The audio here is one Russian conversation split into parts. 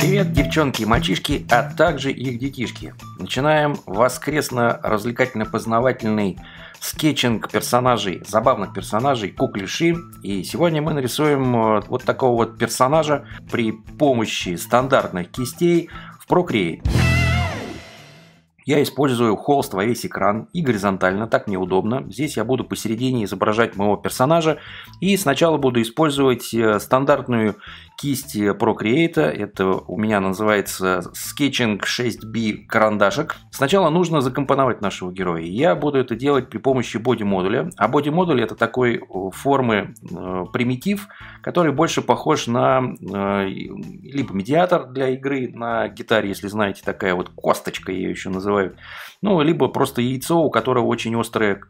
Привет, девчонки и мальчишки, а также их детишки. Начинаем воскресно-развлекательно-познавательный скетчинг персонажей, забавных персонажей, куклиши. И сегодня мы нарисуем вот такого вот персонажа при помощи стандартных кистей в Procreate. Я использую холст во весь экран и горизонтально, так мне удобно. Здесь я буду посередине изображать моего персонажа. И сначала буду использовать стандартную кисть Procreate. Это у меня называется Sketching 6B карандашик. Сначала нужно закомпоновать нашего героя. Я буду это делать при помощи боди-модуля. А боди-модуль — это такой формы примитив, который больше похож на либо медиатор для игры на гитаре, если знаете, такая вот косточка, ее еще называют. Ну, либо просто яйцо, у которого очень острая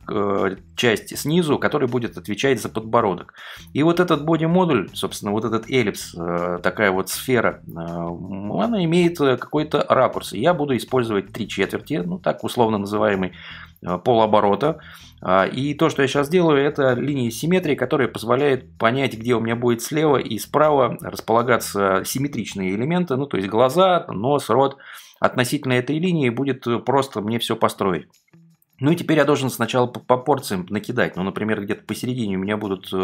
часть снизу, который будет отвечать за подбородок. И вот этот боди-модуль, собственно, вот этот эллипс, такая вот сфера, она имеет какой-то ракурс. Я буду использовать 3/4, ну, так условно называемый полоборота. И то, что я сейчас делаю, это линии симметрии, которые позволяют понять, где у меня будет слева и справа располагаться симметричные элементы, ну, то есть глаза, нос, рот. Относительно этой линии будет просто мне все построить. Ну и теперь я должен сначала по порциям накидать. Ну, например, где-то посередине у меня будут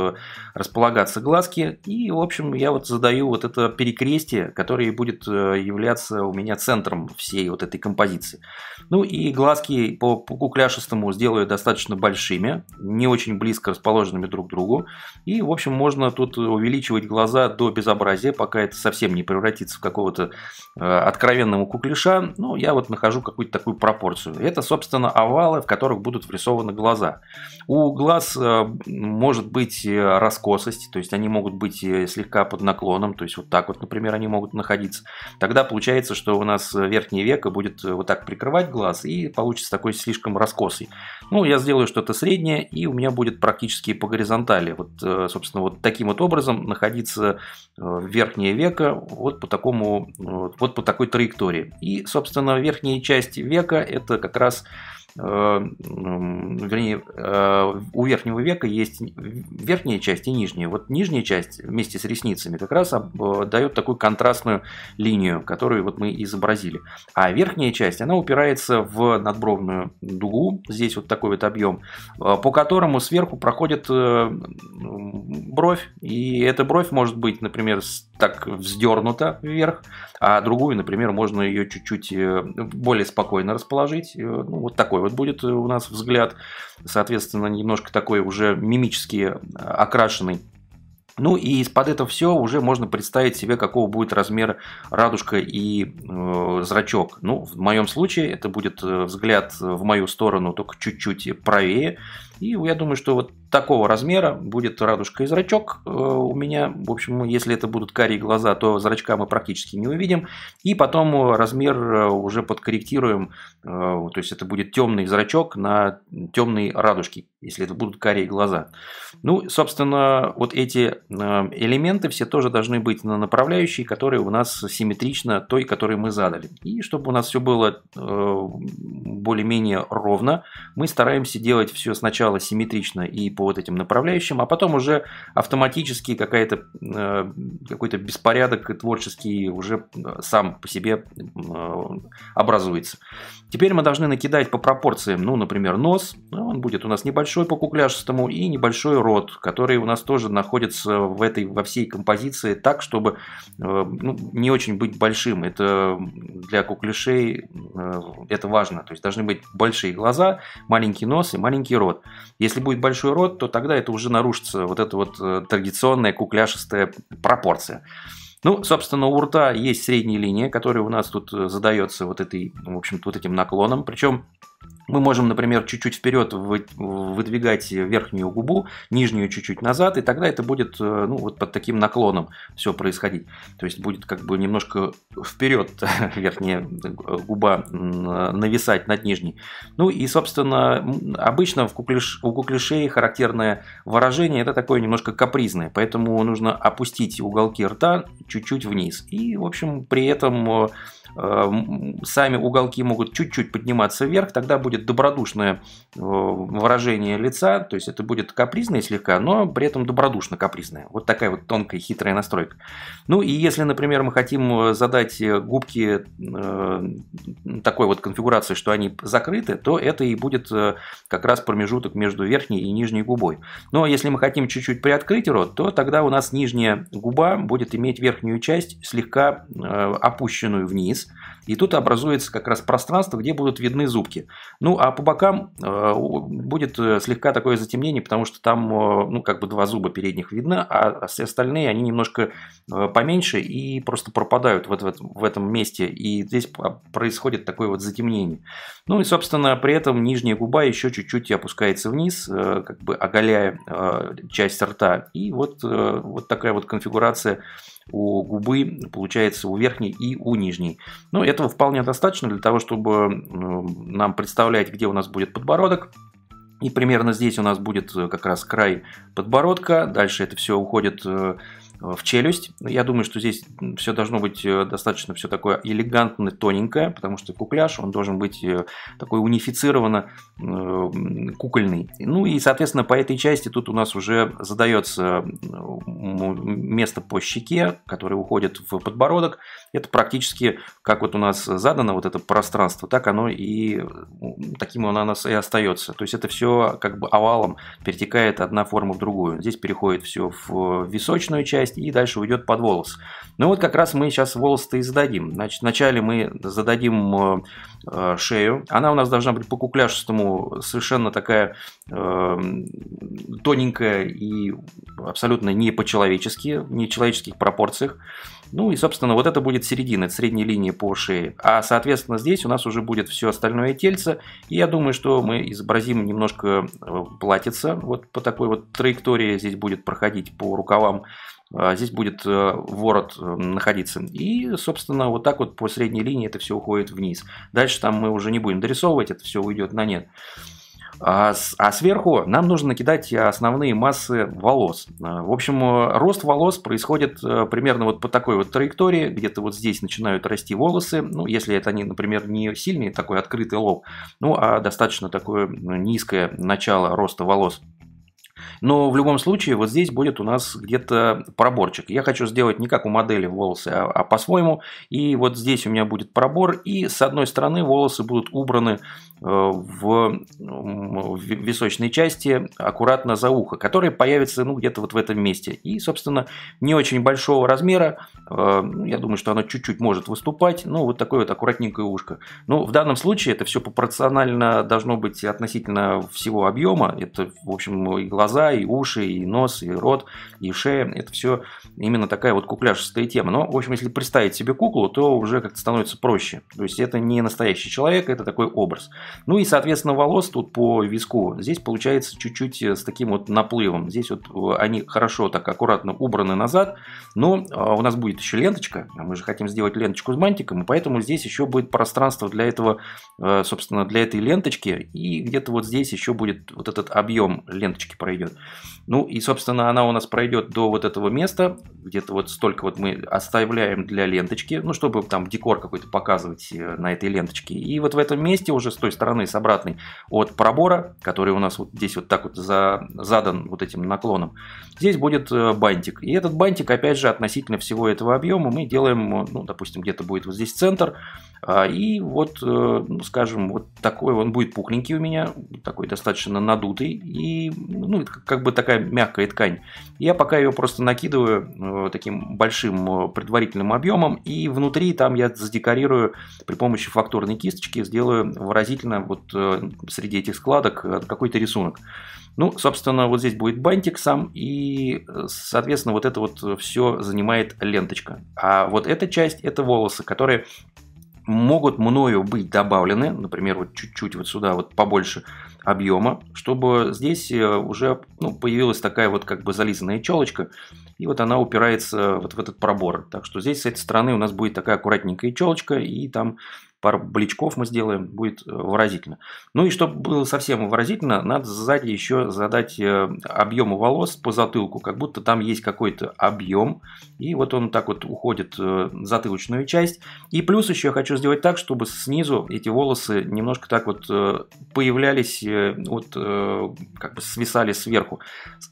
располагаться глазки. И, в общем, я вот задаю вот это перекрестие, которое будет являться у меня центром всей вот этой композиции. Ну и глазки по кукляшистому сделаю достаточно большими, не очень близко расположенными друг к другу. И, в общем, можно тут увеличивать глаза до безобразия, пока это совсем не превратится в какого-то откровенного кукляша. Ну, я вот нахожу какую-то такую пропорцию. Это, собственно, овалы, в которых будут врисованы глаза. У глаз может быть раскосость, то есть они могут быть слегка под наклоном, то есть вот так вот, например, они могут находиться. Тогда получается, что у нас верхнее веко будет вот так прикрывать глаз, и получится такой слишком раскосый. Ну, я сделаю что-то среднее, и у меня будет практически по горизонтали. Вот, собственно, вот таким вот образом находиться верхнее веко вот по такой траектории. И, собственно, верхняя часть века — это как раз... Вернее, у верхнего века есть верхняя часть и нижняя. Вот нижняя часть вместе с ресницами как раз дает такую контрастную линию, которую вот мы изобразили. А верхняя часть, она упирается в надбровную дугу, здесь вот такой вот объем, по которому сверху проходит бровь. И эта бровь может быть, например, так вздернута вверх, а другую, например, можно ее чуть-чуть более спокойно расположить. Ну, вот такой вот будет у нас взгляд, соответственно, немножко такой уже мимически окрашенный. Ну и из-под этого все уже можно представить себе, какого будет размер радужка и зрачок. Ну, в моем случае это будет взгляд в мою сторону, только чуть-чуть правее. И я думаю, что вот такого размера будет радужка и зрачок у меня. В общем, если это будут карие глаза, то зрачка мы практически не увидим. И потом размер уже подкорректируем. То есть это будет темный зрачок на темной радужке, если это будут карие глаза. Ну, собственно, вот эти элементы все тоже должны быть на направляющей, которые у нас симметрично той, которую мы задали. И чтобы у нас все было более-менее ровно, мы стараемся делать все сначала симметрично и по вот этим направляющим, а потом уже автоматически какой-то беспорядок творческий уже сам по себе образуется. Теперь мы должны накидать по пропорциям, ну, например, нос, он будет у нас небольшой по кукляшистому, и небольшой рот, который у нас тоже находится во всей композиции так, чтобы не очень быть большим. Это для кукляшей это важно, то есть должны быть большие глаза, маленький нос и маленький рот. Если будет большой рот, то тогда это уже нарушится вот эта вот традиционная кукляшистая пропорция. Ну, собственно, у рта есть средняя линия, которая у нас тут задается вот этим наклоном. Причем мы можем, например, чуть-чуть вперед выдвигать верхнюю губу, нижнюю чуть-чуть назад, и тогда это будет, ну, вот под таким наклоном все происходить. То есть будет как бы немножко вперед верхняя губа нависать над нижней. Ну и, собственно, обычно у кукляшей характерное выражение, это такое немножко капризное, поэтому нужно опустить уголки рта чуть-чуть вниз. И, в общем, при этом сами уголки могут чуть-чуть подниматься вверх, тогда будет добродушное выражение лица, то есть это будет капризное слегка, но при этом добродушно капризное. Вот такая вот тонкая хитрая настройка. Ну и если, например, мы хотим задать губки такой вот конфигурации, что они закрыты, то это и будет как раз промежуток между верхней и нижней губой. Но если мы хотим чуть-чуть приоткрыть рот, то тогда у нас нижняя губа будет иметь верхнюю часть слегка опущенную вниз, и тут образуется как раз пространство, где будут видны зубки. Ну а по бокам будет слегка такое затемнение, потому что там ну как бы два зуба передних видно, а все остальные они немножко поменьше и просто пропадают вот в этом месте, и здесь происходит такое вот затемнение. Ну и собственно при этом нижняя губа еще чуть-чуть опускается вниз, как бы оголяя часть рта, и вот такая вот конфигурация у губы получается у верхней и у нижней. Но этого вполне достаточно для того, чтобы нам представлять, где у нас будет подбородок. И примерно здесь у нас будет как раз край подбородка. Дальше это все уходит в челюсть. Я думаю, что здесь все должно быть достаточно все такое элегантное, тоненькое, потому что кукляж, он должен быть такой унифицированно кукольный. Ну и, соответственно, по этой части тут у нас уже задается место по щеке, которое уходит в подбородок. Это практически, как вот у нас задано вот это пространство, так оно и таким оно у нас и остается. То есть это все как бы овалом перетекает одна форма в другую. Здесь переходит все в височную часть, и дальше уйдет под волос. Ну вот как раз мы сейчас волос-то и зададим. Значит, вначале мы зададим шею. Она у нас должна быть по кукляшистому совершенно такая тоненькая и абсолютно не по-человечески, не в человеческих пропорциях. Ну и, собственно, вот это будет середина, это средняя линия по шее. А, соответственно, здесь у нас уже будет все остальное тельце. И я думаю, что мы изобразим немножко платьица. Вот по такой вот траектории здесь будет проходить по рукавам. Здесь будет ворот находиться. И, собственно, вот так вот по средней линии это все уходит вниз. Дальше там мы уже не будем дорисовывать, это все уйдет на нет. А сверху нам нужно накидать основные массы волос. В общем, рост волос происходит примерно вот по такой вот траектории. Где-то вот здесь начинают расти волосы. Ну, если это они, например, не сильный такой открытый лоб, ну, а достаточно такое низкое начало роста волос. Но в любом случае вот здесь будет у нас где-то проборчик. Я хочу сделать не как у модели волосы, а по-своему. И вот здесь у меня будет пробор. И с одной стороны волосы будут убраны в височной части аккуратно за ухо, которое появится ну, где-то вот в этом месте. И, собственно, не очень большого размера. Я думаю, что оно чуть-чуть может выступать. Ну, вот такое вот аккуратненькое ушко. Ну, в данном случае это все пропорционально должно быть относительно всего объема. Это, в общем, и глаза, и уши, и нос, и рот, и шея. Это все именно такая вот кукляшистая тема. Но, в общем, если представить себе куклу, то уже как-то становится проще. То есть это не настоящий человек, это такой образ. Ну и, соответственно, волос тут по виску. Здесь получается чуть-чуть с таким вот наплывом. Здесь вот они хорошо так аккуратно убраны назад. Но у нас будет еще ленточка. Мы же хотим сделать ленточку с бантиком. И поэтому здесь еще будет пространство для этого, собственно, для этой ленточки. И где-то вот здесь еще будет вот этот объем ленточки пройдет. Ну и, собственно, она у нас пройдет до вот этого места. Где-то вот столько вот мы оставляем для ленточки. Ну, чтобы там декор какой-то показывать на этой ленточке. И вот в этом месте уже с той стороны, с обратной от пробора, который у нас вот здесь вот так вот задан вот этим наклоном, здесь будет бантик. И этот бантик, опять же, относительно всего этого объема мы делаем, ну, допустим, где-то будет вот здесь центр. И вот, ну, скажем, вот такой он будет пухленький у меня, такой достаточно надутый. И, ну, как бы такая мягкая ткань. Я пока ее просто накидываю таким большим предварительным объемом. И внутри там я задекорирую при помощи фактурной кисточки, сделаю выразительно вот среди этих складок какой-то рисунок. Ну, собственно, вот здесь будет бантик сам, и, соответственно, вот это вот все занимает ленточка. А вот эта часть – это волосы, которые могут мною быть добавлены, например, вот чуть-чуть вот сюда вот побольше объема, чтобы здесь уже появилась такая вот как бы зализанная челочка, и вот она упирается вот в этот пробор. Так что здесь с этой стороны у нас будет такая аккуратненькая челочка, и там пару бличков мы сделаем, будет выразительно. Ну и чтобы было совсем выразительно, надо сзади еще задать объему волос по затылку, как будто там есть какой-то объем, и вот он так вот уходит в затылочную часть. И плюс еще я хочу сделать так, чтобы снизу эти волосы немножко так вот появлялись, вот как бы свисали сверху.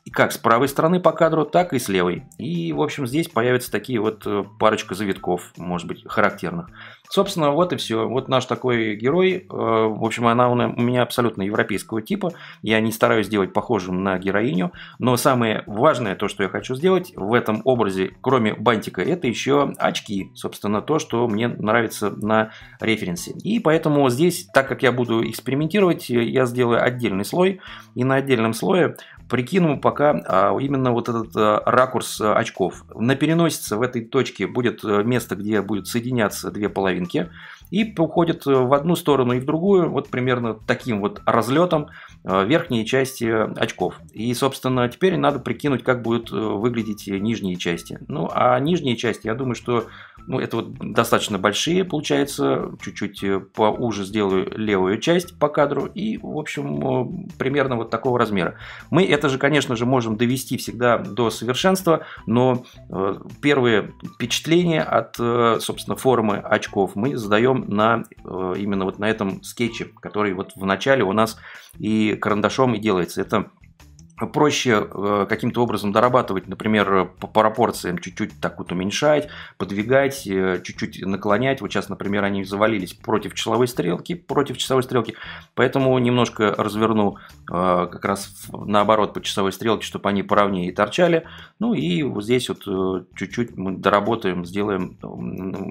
И как с правой стороны по кадру, так и с левой. И в общем здесь появятся такие вот парочка завитков, может быть, характерных. Собственно, вот и все. Вот наш такой герой. В общем, она у меня абсолютно европейского типа. Я не стараюсь делать похожим на героиню. Но самое важное, то, что я хочу сделать в этом образе, кроме бантика, это еще очки. Собственно, то, что мне нравится на референсе. И поэтому здесь, так как я буду экспериментировать, я сделаю отдельный слой. И на отдельном слое прикину пока именно вот этот ракурс очков. На переносице в этой точке будет место, где будут соединяться две половинки. И уходит в одну сторону и в другую, вот примерно таким вот разлетом верхние части очков. И, собственно, теперь надо прикинуть, как будут выглядеть нижние части. Ну, а нижние части, я думаю, что это вот достаточно большие, получается. Чуть-чуть поуже сделаю левую часть по кадру. И, в общем, примерно вот такого размера. Мы это же, конечно же, можем довести всегда до совершенства, но первые впечатления от, собственно, формы очков мы задаем на, именно вот на этом скетче, который вот в начале у нас и карандашом и делается. Это проще каким-то образом дорабатывать, например, по пропорциям чуть-чуть так вот уменьшать, подвигать, чуть-чуть наклонять. Вот сейчас, например, они завалились против часовой стрелки, поэтому немножко разверну как раз наоборот по часовой стрелке, чтобы они поровнее торчали. Ну и вот здесь вот чуть-чуть мы доработаем, сделаем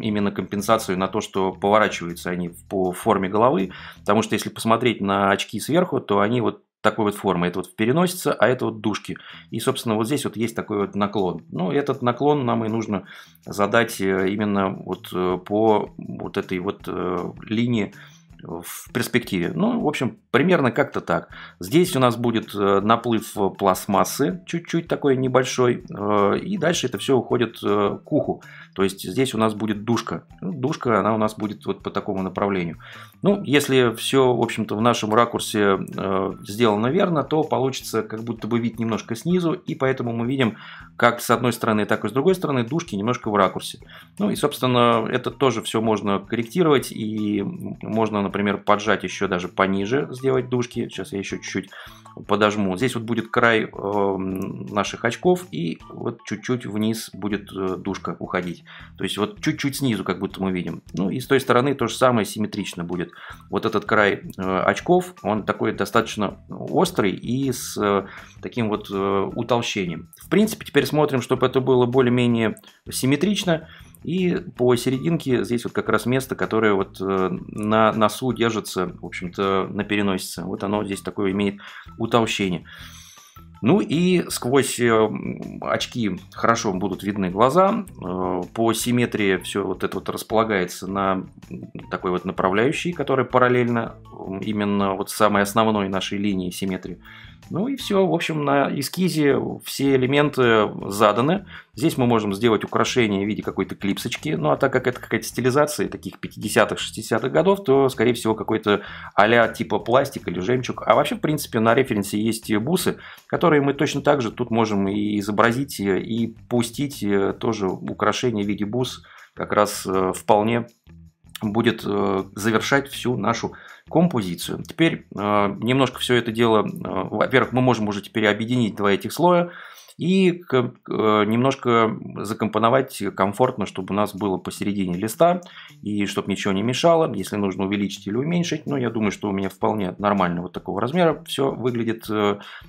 именно компенсацию на то, что поворачиваются они по форме головы, потому что если посмотреть на очки сверху, то они вот такой вот формы. Это вот переносится, а это вот дужки. И, собственно, вот здесь вот есть такой вот наклон. Ну, этот наклон нам и нужно задать именно вот по вот этой вот линии в перспективе. Ну, в общем, примерно как-то так. Здесь у нас будет наплыв пластмассы, чуть-чуть такой небольшой, и дальше это все уходит к уху. То есть здесь у нас будет душка. Душка, она у нас будет вот по такому направлению. Ну, если все, в общем-то, в нашем ракурсе сделано верно, то получится как будто бы вид немножко снизу, и поэтому мы видим, как с одной стороны, так и с другой стороны душки немножко в ракурсе. Ну, и, собственно, это тоже все можно корректировать, и можно, например, поджать еще даже пониже, сделать дужки. Сейчас я еще чуть-чуть подожму. Здесь вот будет край наших очков, и вот чуть-чуть вниз будет дужка уходить. То есть вот чуть-чуть снизу, как будто мы видим. Ну и с той стороны то же самое, симметрично будет. Вот этот край очков, он такой достаточно острый и с таким вот утолщением. В принципе, теперь смотрим, чтобы это было более-менее симметрично. И по серединке здесь вот как раз место, которое вот на носу держится, в общем-то, на переносице. Вот оно здесь такое имеет утолщение. Ну и сквозь очки хорошо будут видны глаза. По симметрии все вот это вот располагается на такой вот направляющей, которая параллельно именно вот самой основной нашей линии симметрии. Ну и все, в общем, на эскизе все элементы заданы. Здесь мы можем сделать украшение в виде какой-то клипсочки. Ну а так как это какая-то стилизация таких 50-х, 60-х годов, то, скорее всего, какой-то а-ля типа пластик или жемчуг. А вообще, в принципе, на референсе есть бусы, которые мы точно так же тут можем и изобразить, и пустить. Тоже украшение в виде бус как раз вполне будет завершать всю нашу композицию. Теперь немножко все это дело, во-первых, мы можем уже теперь объединить два этих слоя и немножко закомпоновать комфортно, чтобы у нас было посередине листа, и чтобы ничего не мешало, если нужно увеличить или уменьшить. Но я думаю, что у меня вполне нормально вот такого размера все выглядит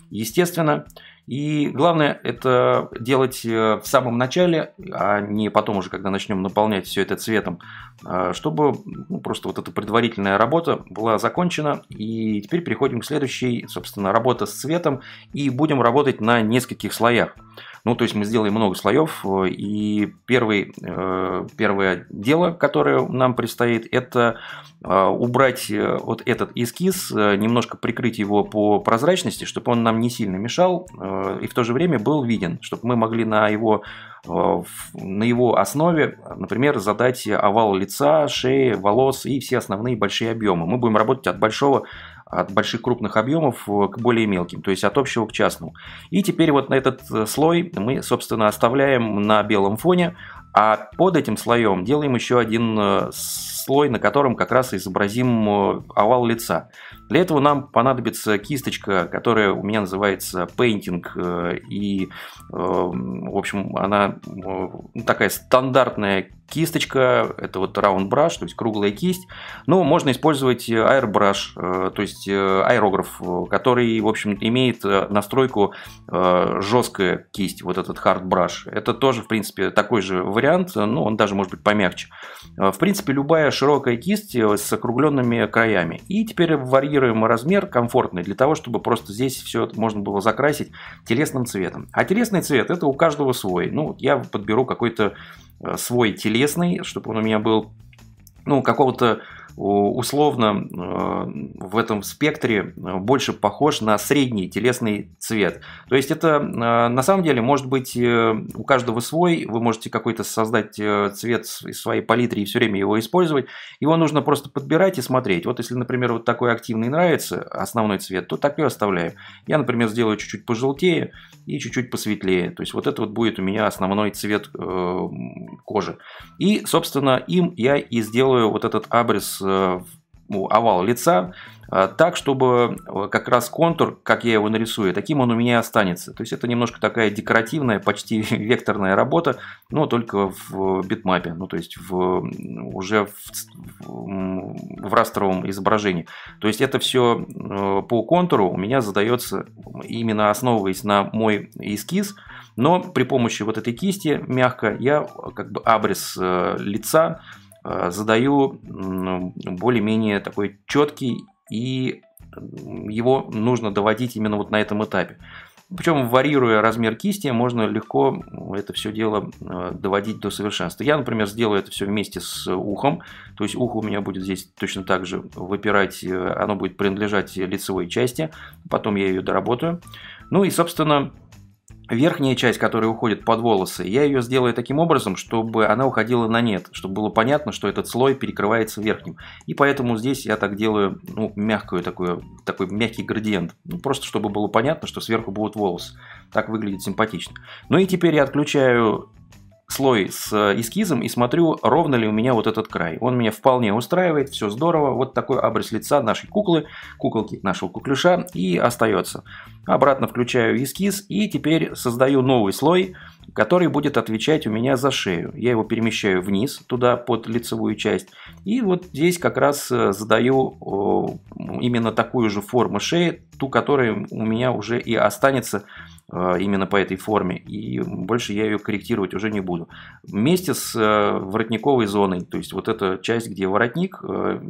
естественно. И главное это делать в самом начале, а не потом уже, когда начнем наполнять все это цветом, чтобы просто вот эта предварительная работа была закончена. И теперь переходим к следующей, собственно, работе с цветом, и будем работать на нескольких слоях. Ну, то есть мы сделаем много слоев, и первое дело, которое нам предстоит, это убрать вот этот эскиз, немножко прикрыть его по прозрачности, чтобы он нам не сильно мешал и в то же время был виден, чтобы мы могли на его основе, например, задать овал лица, шеи, волос и все основные большие объемы. Мы будем работать от больших крупных объемов к более мелким, то есть от общего к частному. И теперь вот на этот слой мы, собственно, оставляем на белом фоне, а под этим слоем делаем еще один слой, на котором как раз изобразим овал лица. Для этого нам понадобится кисточка, которая у меня называется Painting, и, в общем, она такая стандартная кисточка, это вот round brush, то есть круглая кисть, но можно использовать airbrush, то есть аэрограф, который, в общем, имеет настройку жесткая кисть, вот этот hard brush. Это тоже, в принципе, такой же вариант, но он даже может быть помягче. В принципе, любая широкая кисть с округленными краями. И теперь варьируем размер комфортный, для того, чтобы просто здесь все можно было закрасить телесным цветом. А телесный цвет это у каждого свой. Ну, я подберу какой-то свой телесный, чтобы он у меня был, ну, какого-то условно в этом спектре больше похож на средний телесный цвет. То есть это на самом деле может быть у каждого свой, вы можете какой-то создать цвет из своей палитры и все время его использовать. Его нужно просто подбирать и смотреть. Вот если, например, вот такой активный нравится основной цвет, то так и оставляем. Я, например, сделаю чуть-чуть пожелтее и чуть-чуть посветлее. То есть вот это вот будет у меня основной цвет кожи. И, собственно, им я и сделаю вот этот абрис, овал лица, так, чтобы как раз контур, как я его нарисую, таким он у меня останется. То есть это немножко такая декоративная, почти векторная работа, но только в битмапе, ну то есть уже в растровом изображении. То есть это все по контуру у меня задается, именно основываясь на мой эскиз, но при помощи вот этой кисти мягко я как бы абрис лица задаю более-менее такой четкий, и его нужно доводить именно вот на этом этапе. Причем, варьируя размер кисти, можно легко это все дело доводить до совершенства. Я, например, сделаю это все вместе с ухом. То есть ухо у меня будет здесь точно так же выпирать, оно будет принадлежать лицевой части. Потом я ее доработаю. Ну и, собственно, верхняя часть, которая уходит под волосы, я ее сделаю таким образом, чтобы она уходила на нет, чтобы было понятно, что этот слой перекрывается верхним. И поэтому здесь я так делаю, ну, такой мягкий градиент, ну, просто чтобы было понятно, что сверху будут волосы. Так выглядит симпатично. Ну и теперь я отключаю слой с эскизом и смотрю, ровно ли у меня вот этот край. Он меня вполне устраивает, все здорово. Вот такой абрис лица нашей куколки, нашего куклюша, и остается. Обратно включаю эскиз и теперь создаю новый слой, который будет отвечать у меня за шею. Я его перемещаю вниз, туда, под лицевую часть. И вот здесь как раз задаю именно такую же форму шеи, ту, которая у меня уже и останется именно по этой форме, и больше я ее корректировать уже не буду. Вместе с воротниковой зоной, то есть вот эта часть, где воротник,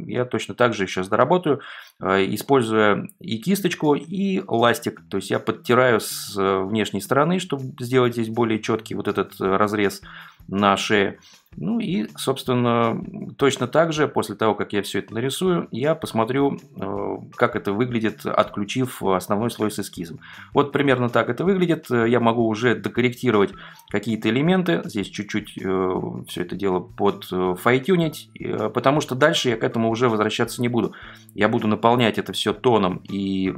я точно так же сейчас доработаю, используя и кисточку, и ластик. То есть я подтираю с внешней стороны, чтобы сделать здесь более четкий вот этот разрез на шее. Ну и, собственно, точно так же, после того, как я все это нарисую, я посмотрю, как это выглядит, отключив основной слой с эскизом. Вот примерно так это выглядит. Я могу уже докорректировать какие-то элементы. Здесь чуть-чуть все это дело подфайтюнить, потому что дальше я к этому уже возвращаться не буду. Я буду наполнять это все тоном и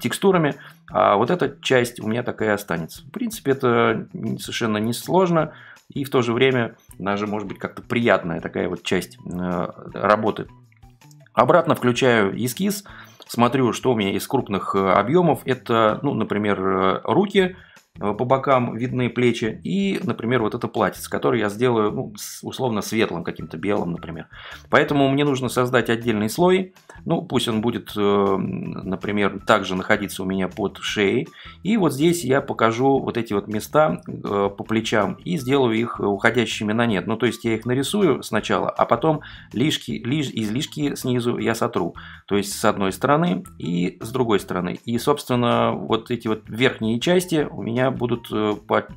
текстурами, а вот эта часть у меня такая останется. В принципе, это совершенно несложно. И в то же время даже, может быть, как-то приятная такая вот часть работы. Обратно включаю эскиз, смотрю, что у меня из крупных объемов. Это, ну, например, руки, по бокам видны плечи и, например, вот это платьице, которое я сделаю, ну, условно светлым, каким-то белым, например. Поэтому мне нужно создать отдельный слой. Ну, пусть он будет, например, также находиться у меня под шеей. И вот здесь я покажу вот эти вот места по плечам и сделаю их уходящими на нет. Ну, то есть я их нарисую сначала, а потом излишки снизу я сотру. То есть с одной стороны и с другой стороны. И, собственно, вот эти вот верхние части у меня меня будут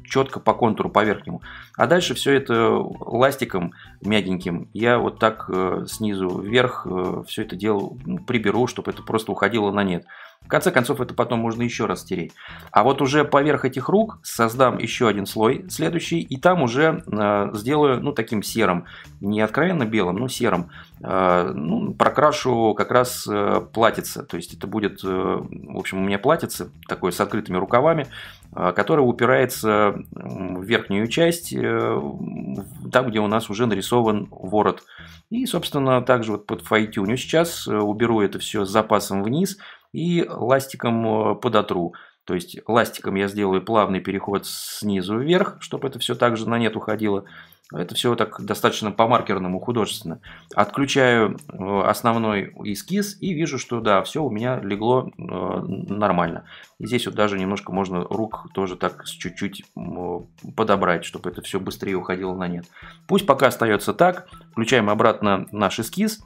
четко по контуру, по верхнему. А дальше все это ластиком мягеньким. Я вот так снизу вверх все это дело приберу, чтобы это просто уходило на нет. В конце концов, это потом можно еще раз стереть. А вот уже поверх этих рук создам еще один слой, следующий, и там уже сделаю, ну, таким серым, не откровенно белым, но серым. Ну, прокрашу как раз платьице, то есть это будет, в общем, у меня платьице такое с открытыми рукавами, которое упирается в верхнюю часть, там, где у нас уже нарисован ворот. И, собственно, также вот под файтюню сейчас уберу это все с запасом вниз и ластиком подотру. То есть ластиком я сделаю плавный переход снизу вверх, чтобы это все также на нет уходило. Это все так достаточно по-маркерному, художественно. Отключаю основной эскиз и вижу, что да, все у меня легло нормально. И здесь вот даже немножко можно рук тоже так чуть-чуть подобрать, чтобы это все быстрее уходило на нет. Пусть пока остается так. Включаем обратно наш эскиз.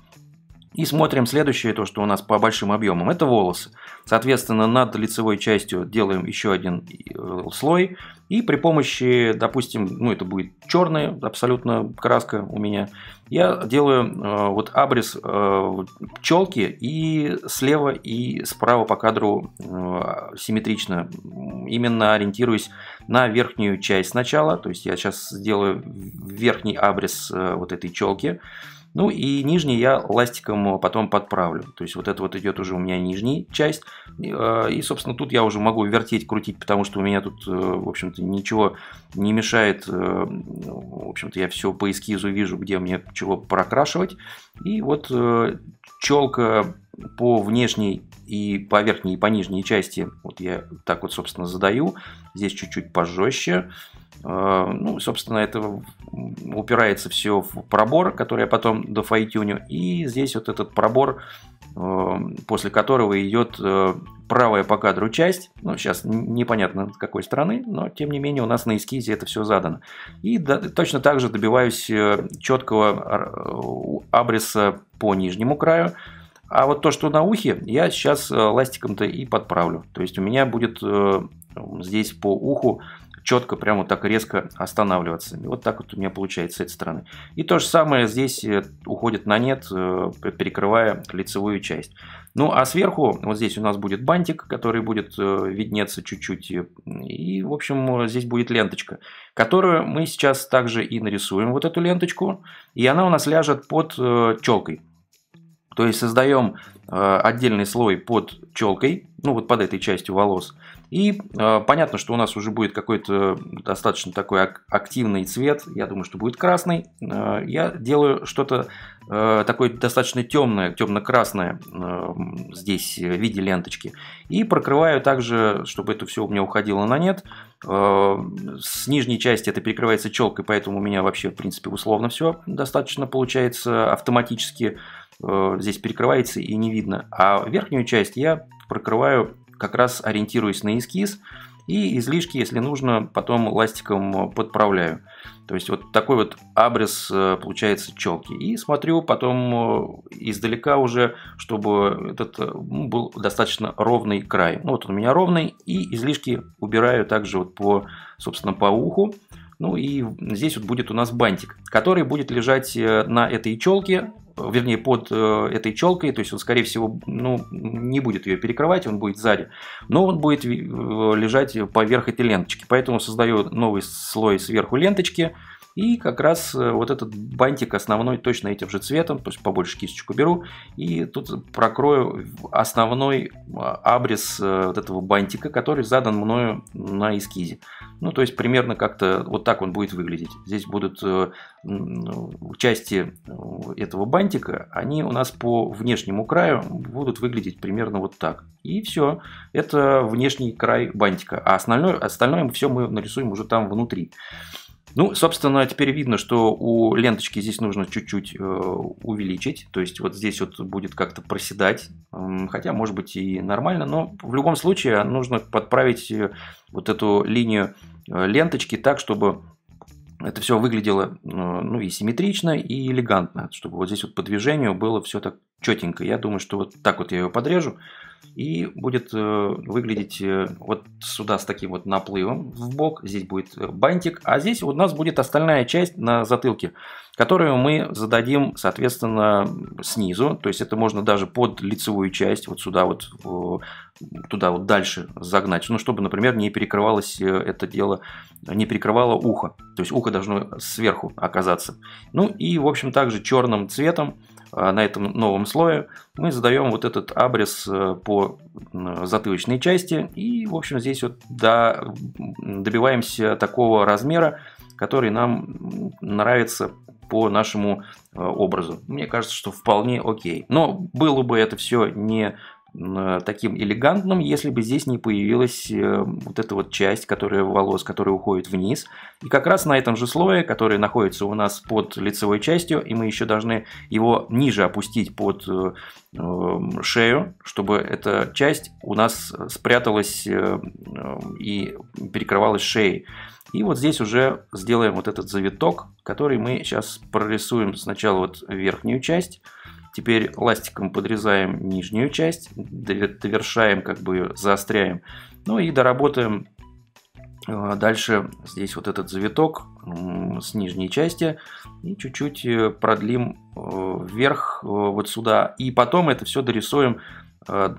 И смотрим следующее, то, что у нас по большим объемам, это волосы. Соответственно, над лицевой частью делаем еще один слой. И при помощи, допустим, ну это будет черная абсолютно краска у меня, я делаю вот абрис челки и слева и справа по кадру симметрично, именно ориентируясь на верхнюю часть сначала. То есть я сейчас сделаю верхний абрис вот этой челки. Ну и нижний я ластиком потом подправлю. То есть вот это вот идет уже у меня нижняя часть. И, собственно, тут я уже могу вертеть, крутить, потому что у меня тут, в общем-то, ничего не мешает. В общем-то, я все по эскизу вижу, где мне чего прокрашивать. И вот челка по внешней и по верхней, и по нижней части. Вот я так вот, собственно, задаю. Здесь чуть-чуть пожестче. Ну, собственно, это упирается все в пробор, который я потом дофайтюню. И здесь вот этот пробор, после которого идет правая по кадру часть. Ну, сейчас непонятно с какой стороны, но тем не менее у нас на эскизе это все задано. И точно так же добиваюсь четкого абриса по нижнему краю. А вот то, что на ухе, я сейчас ластиком-то и подправлю. То есть у меня будет здесь по уху четко, прямо вот так резко останавливаться. И вот так вот у меня получается с этой стороны. И то же самое здесь уходит на нет, перекрывая лицевую часть. Ну, а сверху вот здесь у нас будет бантик, который будет виднеться чуть-чуть. И, в общем, здесь будет ленточка, которую мы сейчас также и нарисуем, вот эту ленточку. И она у нас ляжет под челкой. То есть создаем отдельный слой под челкой, ну вот под этой частью волос. И понятно, что у нас уже будет какой-то достаточно такой активный цвет. Я думаю, что будет красный. Я делаю что-то такое достаточно темное, темно-красное здесь в виде ленточки. И прокрываю также, чтобы это все у меня уходило на нет. С нижней части это перекрывается челкой, поэтому у меня вообще, в принципе, условно все достаточно получается автоматически. Здесь перекрывается и не видно. А верхнюю часть я прокрываю, как раз ориентируясь на эскиз. И излишки, если нужно, потом ластиком подправляю. То есть вот такой вот абрис получается челки. И смотрю потом издалека уже, чтобы этот был достаточно ровный край. Ну, вот он у меня ровный. И излишки убираю также вот по, собственно, по уху. Ну и здесь вот будет у нас бантик, который будет лежать на этой челке. Вернее, под этой челкой, то есть он, скорее всего, ну, не будет ее перекрывать, он будет сзади, но он будет лежать поверх этой ленточки. Поэтому создаю новый слой сверху ленточки, и как раз вот этот бантик основной точно этим же цветом, то есть побольше кисточку беру, и тут прокрою основной абрис вот этого бантика, который задан мною на эскизе. Ну, то есть примерно как-то вот так он будет выглядеть. Здесь будут части этого бантика, они у нас по внешнему краю будут выглядеть примерно вот так. И все, это внешний край бантика, а остальное все мы нарисуем уже там внутри. Ну, собственно, теперь видно, что у ленточки здесь нужно чуть-чуть увеличить. То есть вот здесь вот будет как-то проседать. Хотя, может быть, и нормально. Но в любом случае нужно подправить вот эту линию ленточки так, чтобы это все выглядело, ну, и симметрично, и элегантно. Чтобы вот здесь вот по движению было все так четенько. Я думаю, что вот так вот я ее подрежу. И будет выглядеть вот сюда с таким вот наплывом в бок. Здесь будет бантик, а здесь у нас будет остальная часть на затылке, которую мы зададим, соответственно, снизу. То есть это можно даже под лицевую часть вот сюда вот, туда вот дальше загнать. Ну, чтобы, например, не перекрывалось это дело, не перекрывало ухо. То есть ухо должно сверху оказаться. Ну и, в общем, также черным цветом на этом новом слое мы задаем вот этот абрис по затылочной части. И, в общем, здесь вот добиваемся такого размера, который нам нравится по нашему образу. Мне кажется, что вполне окей. Но было бы это все не таким элегантным, если бы здесь не появилась вот эта вот часть, которая волос, которая уходит вниз. И как раз на этом же слое, который находится у нас под лицевой частью, и мы еще должны его ниже опустить под шею, чтобы эта часть у нас спряталась и перекрывалась шеей. И вот здесь уже сделаем вот этот завиток, который мы сейчас прорисуем сначала вот верхнюю часть. Теперь ластиком подрезаем нижнюю часть, довершаем, как бы заостряем. Ну и доработаем дальше здесь вот этот завиток с нижней части. И чуть-чуть продлим вверх вот сюда. И потом это все дорисуем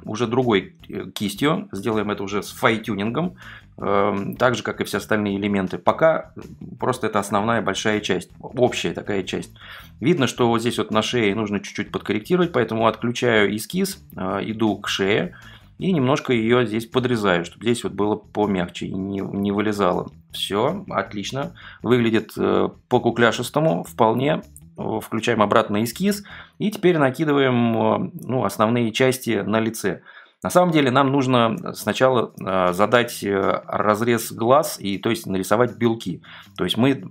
уже другой кистью. Сделаем это уже с файтюнингом, так же, как и все остальные элементы. Пока просто это основная большая часть, общая такая часть. Видно, что вот здесь вот на шее нужно чуть-чуть подкорректировать, поэтому отключаю эскиз, иду к шее и немножко ее здесь подрезаю, чтобы здесь вот было помягче и не вылезало. Все, отлично. Выглядит по-кукляшистому вполне. Включаем обратно эскиз и теперь накидываем основные части на лице. На самом деле нам нужно сначала задать разрез глаз, и то есть нарисовать белки. То есть мы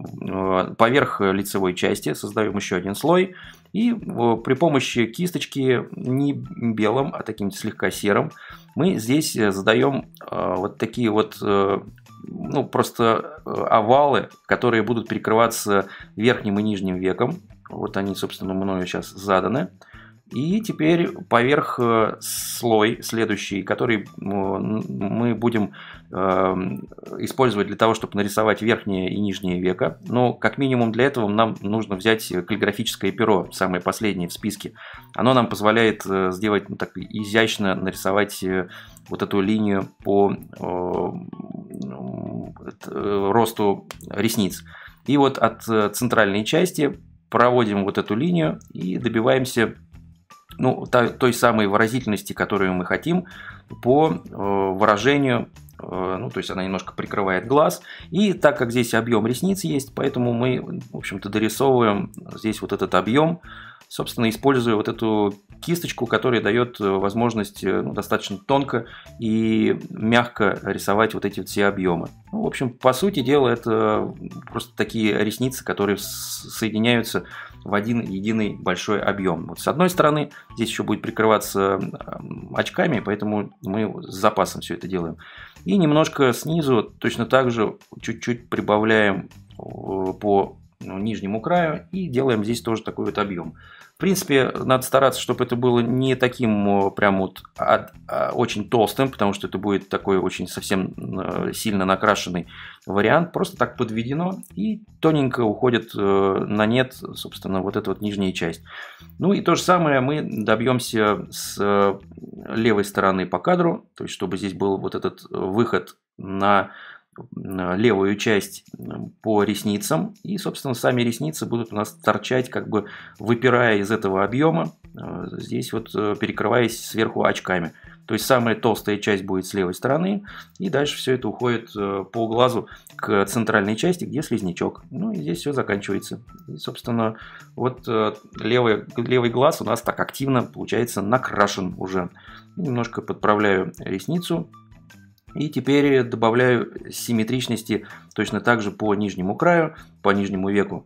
поверх лицевой части создаем еще один слой. И при помощи кисточки не белым, а таким слегка серым мы здесь задаем вот такие вот просто овалы, которые будут перекрываться верхним и нижним веком. Вот они, собственно, мною сейчас заданы. И теперь поверх слой следующий, который мы будем использовать для того, чтобы нарисовать верхнее и нижнее веко. Но как минимум для этого нам нужно взять каллиграфическое перо, самое последнее в списке. Оно нам позволяет сделать так изящно, нарисовать вот эту линию по росту ресниц. И вот от центральной части проводим вот эту линию и добиваемся той самой выразительности, которую мы хотим по выражению. То есть она немножко прикрывает глаз. И так как здесь объем ресниц есть, поэтому мы, в общем-то, дорисовываем здесь вот этот объем, собственно, используя вот эту кисточку, которая дает возможность достаточно тонко и мягко рисовать вот эти вот все объемы. В общем, по сути дела, это просто такие ресницы, которые соединяются в один единый большой объем. Вот с одной стороны, здесь еще будет прикрываться очками, поэтому мы с запасом все это делаем. И немножко снизу точно так же чуть-чуть прибавляем по нижнему краю и делаем здесь тоже такой вот объем. В принципе, надо стараться, чтобы это было не таким прям вот очень толстым, потому что это будет такой очень совсем сильно накрашенный вариант. Просто так подведено и тоненько уходит на нет, собственно, вот эта вот нижняя часть. Ну и то же самое мы добьемся с левой стороны по кадру, то есть чтобы здесь был вот этот выход на левую часть по ресницам, и, собственно, сами ресницы будут у нас торчать, как бы выпирая из этого объема, здесь вот перекрываясь сверху очками. То есть самая толстая часть будет с левой стороны, и дальше все это уходит по глазу к центральной части, где слизнячок. Ну и здесь все заканчивается. И, собственно, вот левый глаз у нас так активно, получается, накрашен уже. Немножко подправляю ресницу. И теперь добавляю симметричности точно так же по нижнему краю, по нижнему веку.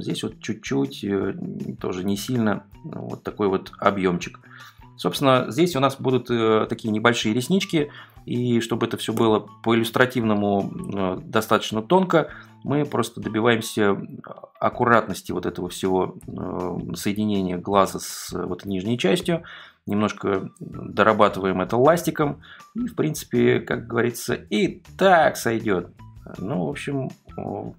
Здесь вот чуть-чуть, тоже не сильно, вот такой вот объемчик. Собственно, здесь у нас будут такие небольшие реснички, и чтобы это все было по-иллюстративному достаточно тонко, мы просто добиваемся аккуратности вот этого всего соединения глаза с вот нижней частью, немножко дорабатываем это ластиком, и в принципе, как говорится, и так сойдет. Ну, в общем,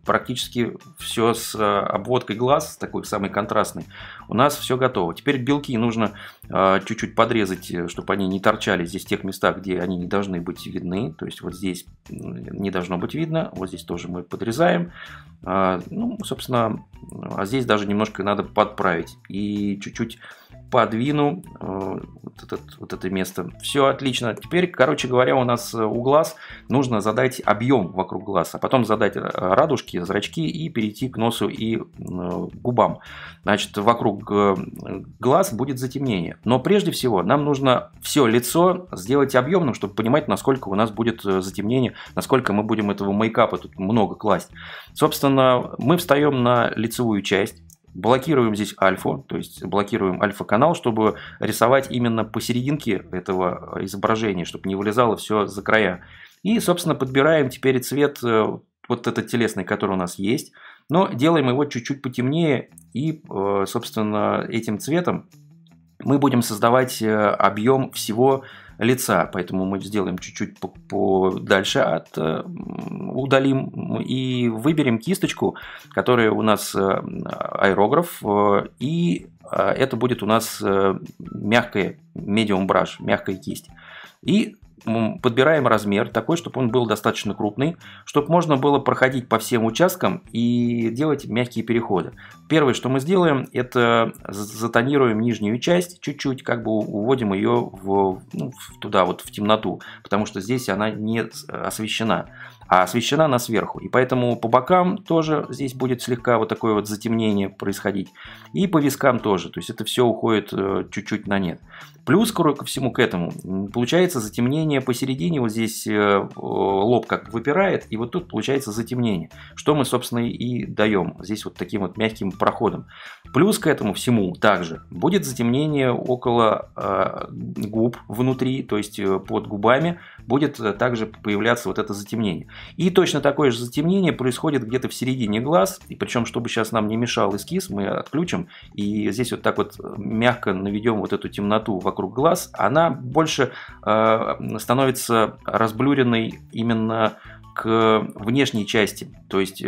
практически все с обводкой глаз, такой самый контрастный, у нас все готово. Теперь белки нужно чуть-чуть подрезать, чтобы они не торчали здесь в тех местах, где они не должны быть видны. То есть вот здесь не должно быть видно, вот здесь тоже мы подрезаем. Ну, собственно, а здесь даже немножко надо подправить. И чуть-чуть подвину вот это место. Все отлично. Теперь, короче говоря, у нас у глаз нужно задать объем вокруг глаз, а потом задать радужки, зрачки и перейти к носу и губам. Значит, вокруг глаз будет затемнение. Но прежде всего нам нужно все лицо сделать объемным, чтобы понимать, насколько у нас будет затемнение, насколько мы будем этого мейкапа тут много класть. Собственно, мы встаем на лицевую часть. Блокируем здесь альфу, то есть блокируем альфа-канал, чтобы рисовать именно посерединке этого изображения, чтобы не вылезало все за края. И, собственно, подбираем теперь цвет вот этот телесный, который у нас есть, но делаем его чуть-чуть потемнее, и, собственно, этим цветом мы будем создавать объем всего лица, поэтому мы сделаем чуть-чуть подальше удалим и выберем кисточку, которая у нас аэрограф, и это будет у нас мягкая medium brush, мягкая кисть. И подбираем размер такой, чтобы он был достаточно крупный, чтобы можно было проходить по всем участкам и делать мягкие переходы. Первое, что мы сделаем, это затонируем нижнюю часть, чуть-чуть как бы уводим ее туда, вот в темноту, потому что здесь она не освещена, а освещена она сверху. И поэтому по бокам тоже здесь будет слегка вот такое вот затемнение происходить. И по вискам тоже, то есть это все уходит чуть-чуть на нет. Плюс ко всему к этому получается затемнение посередине, вот здесь лоб как выпирает, и вот тут получается затемнение, что мы, собственно, и даем здесь вот таким вот мягким проходом. Плюс к этому всему также будет затемнение около губ внутри, то есть под губами будет также появляться вот это затемнение. И точно такое же затемнение происходит где-то в середине глаз, и причем, чтобы сейчас нам не мешал эскиз, мы отключим, и здесь вот так вот мягко наведем вот эту темноту вокруг глаз, она больше становится разблюренной именно к внешней части, то есть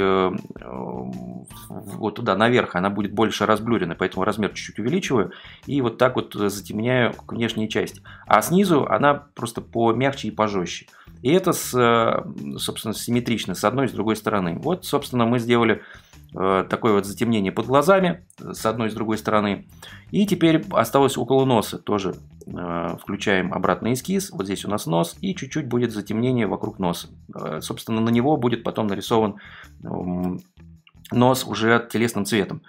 вот туда наверх она будет больше разблюрена, поэтому размер чуть-чуть увеличиваю и вот так вот затемняю к внешней части, а снизу она просто помягче и пожестче. И это, собственно, симметрично с одной и с другой стороны. Вот, собственно, мы сделали такое вот затемнение под глазами с одной и с другой стороны. И теперь осталось около носа. Тоже включаем обратный эскиз. Вот здесь у нас нос. И чуть-чуть будет затемнение вокруг носа. Собственно, на него будет потом нарисован нос уже телесным цветом.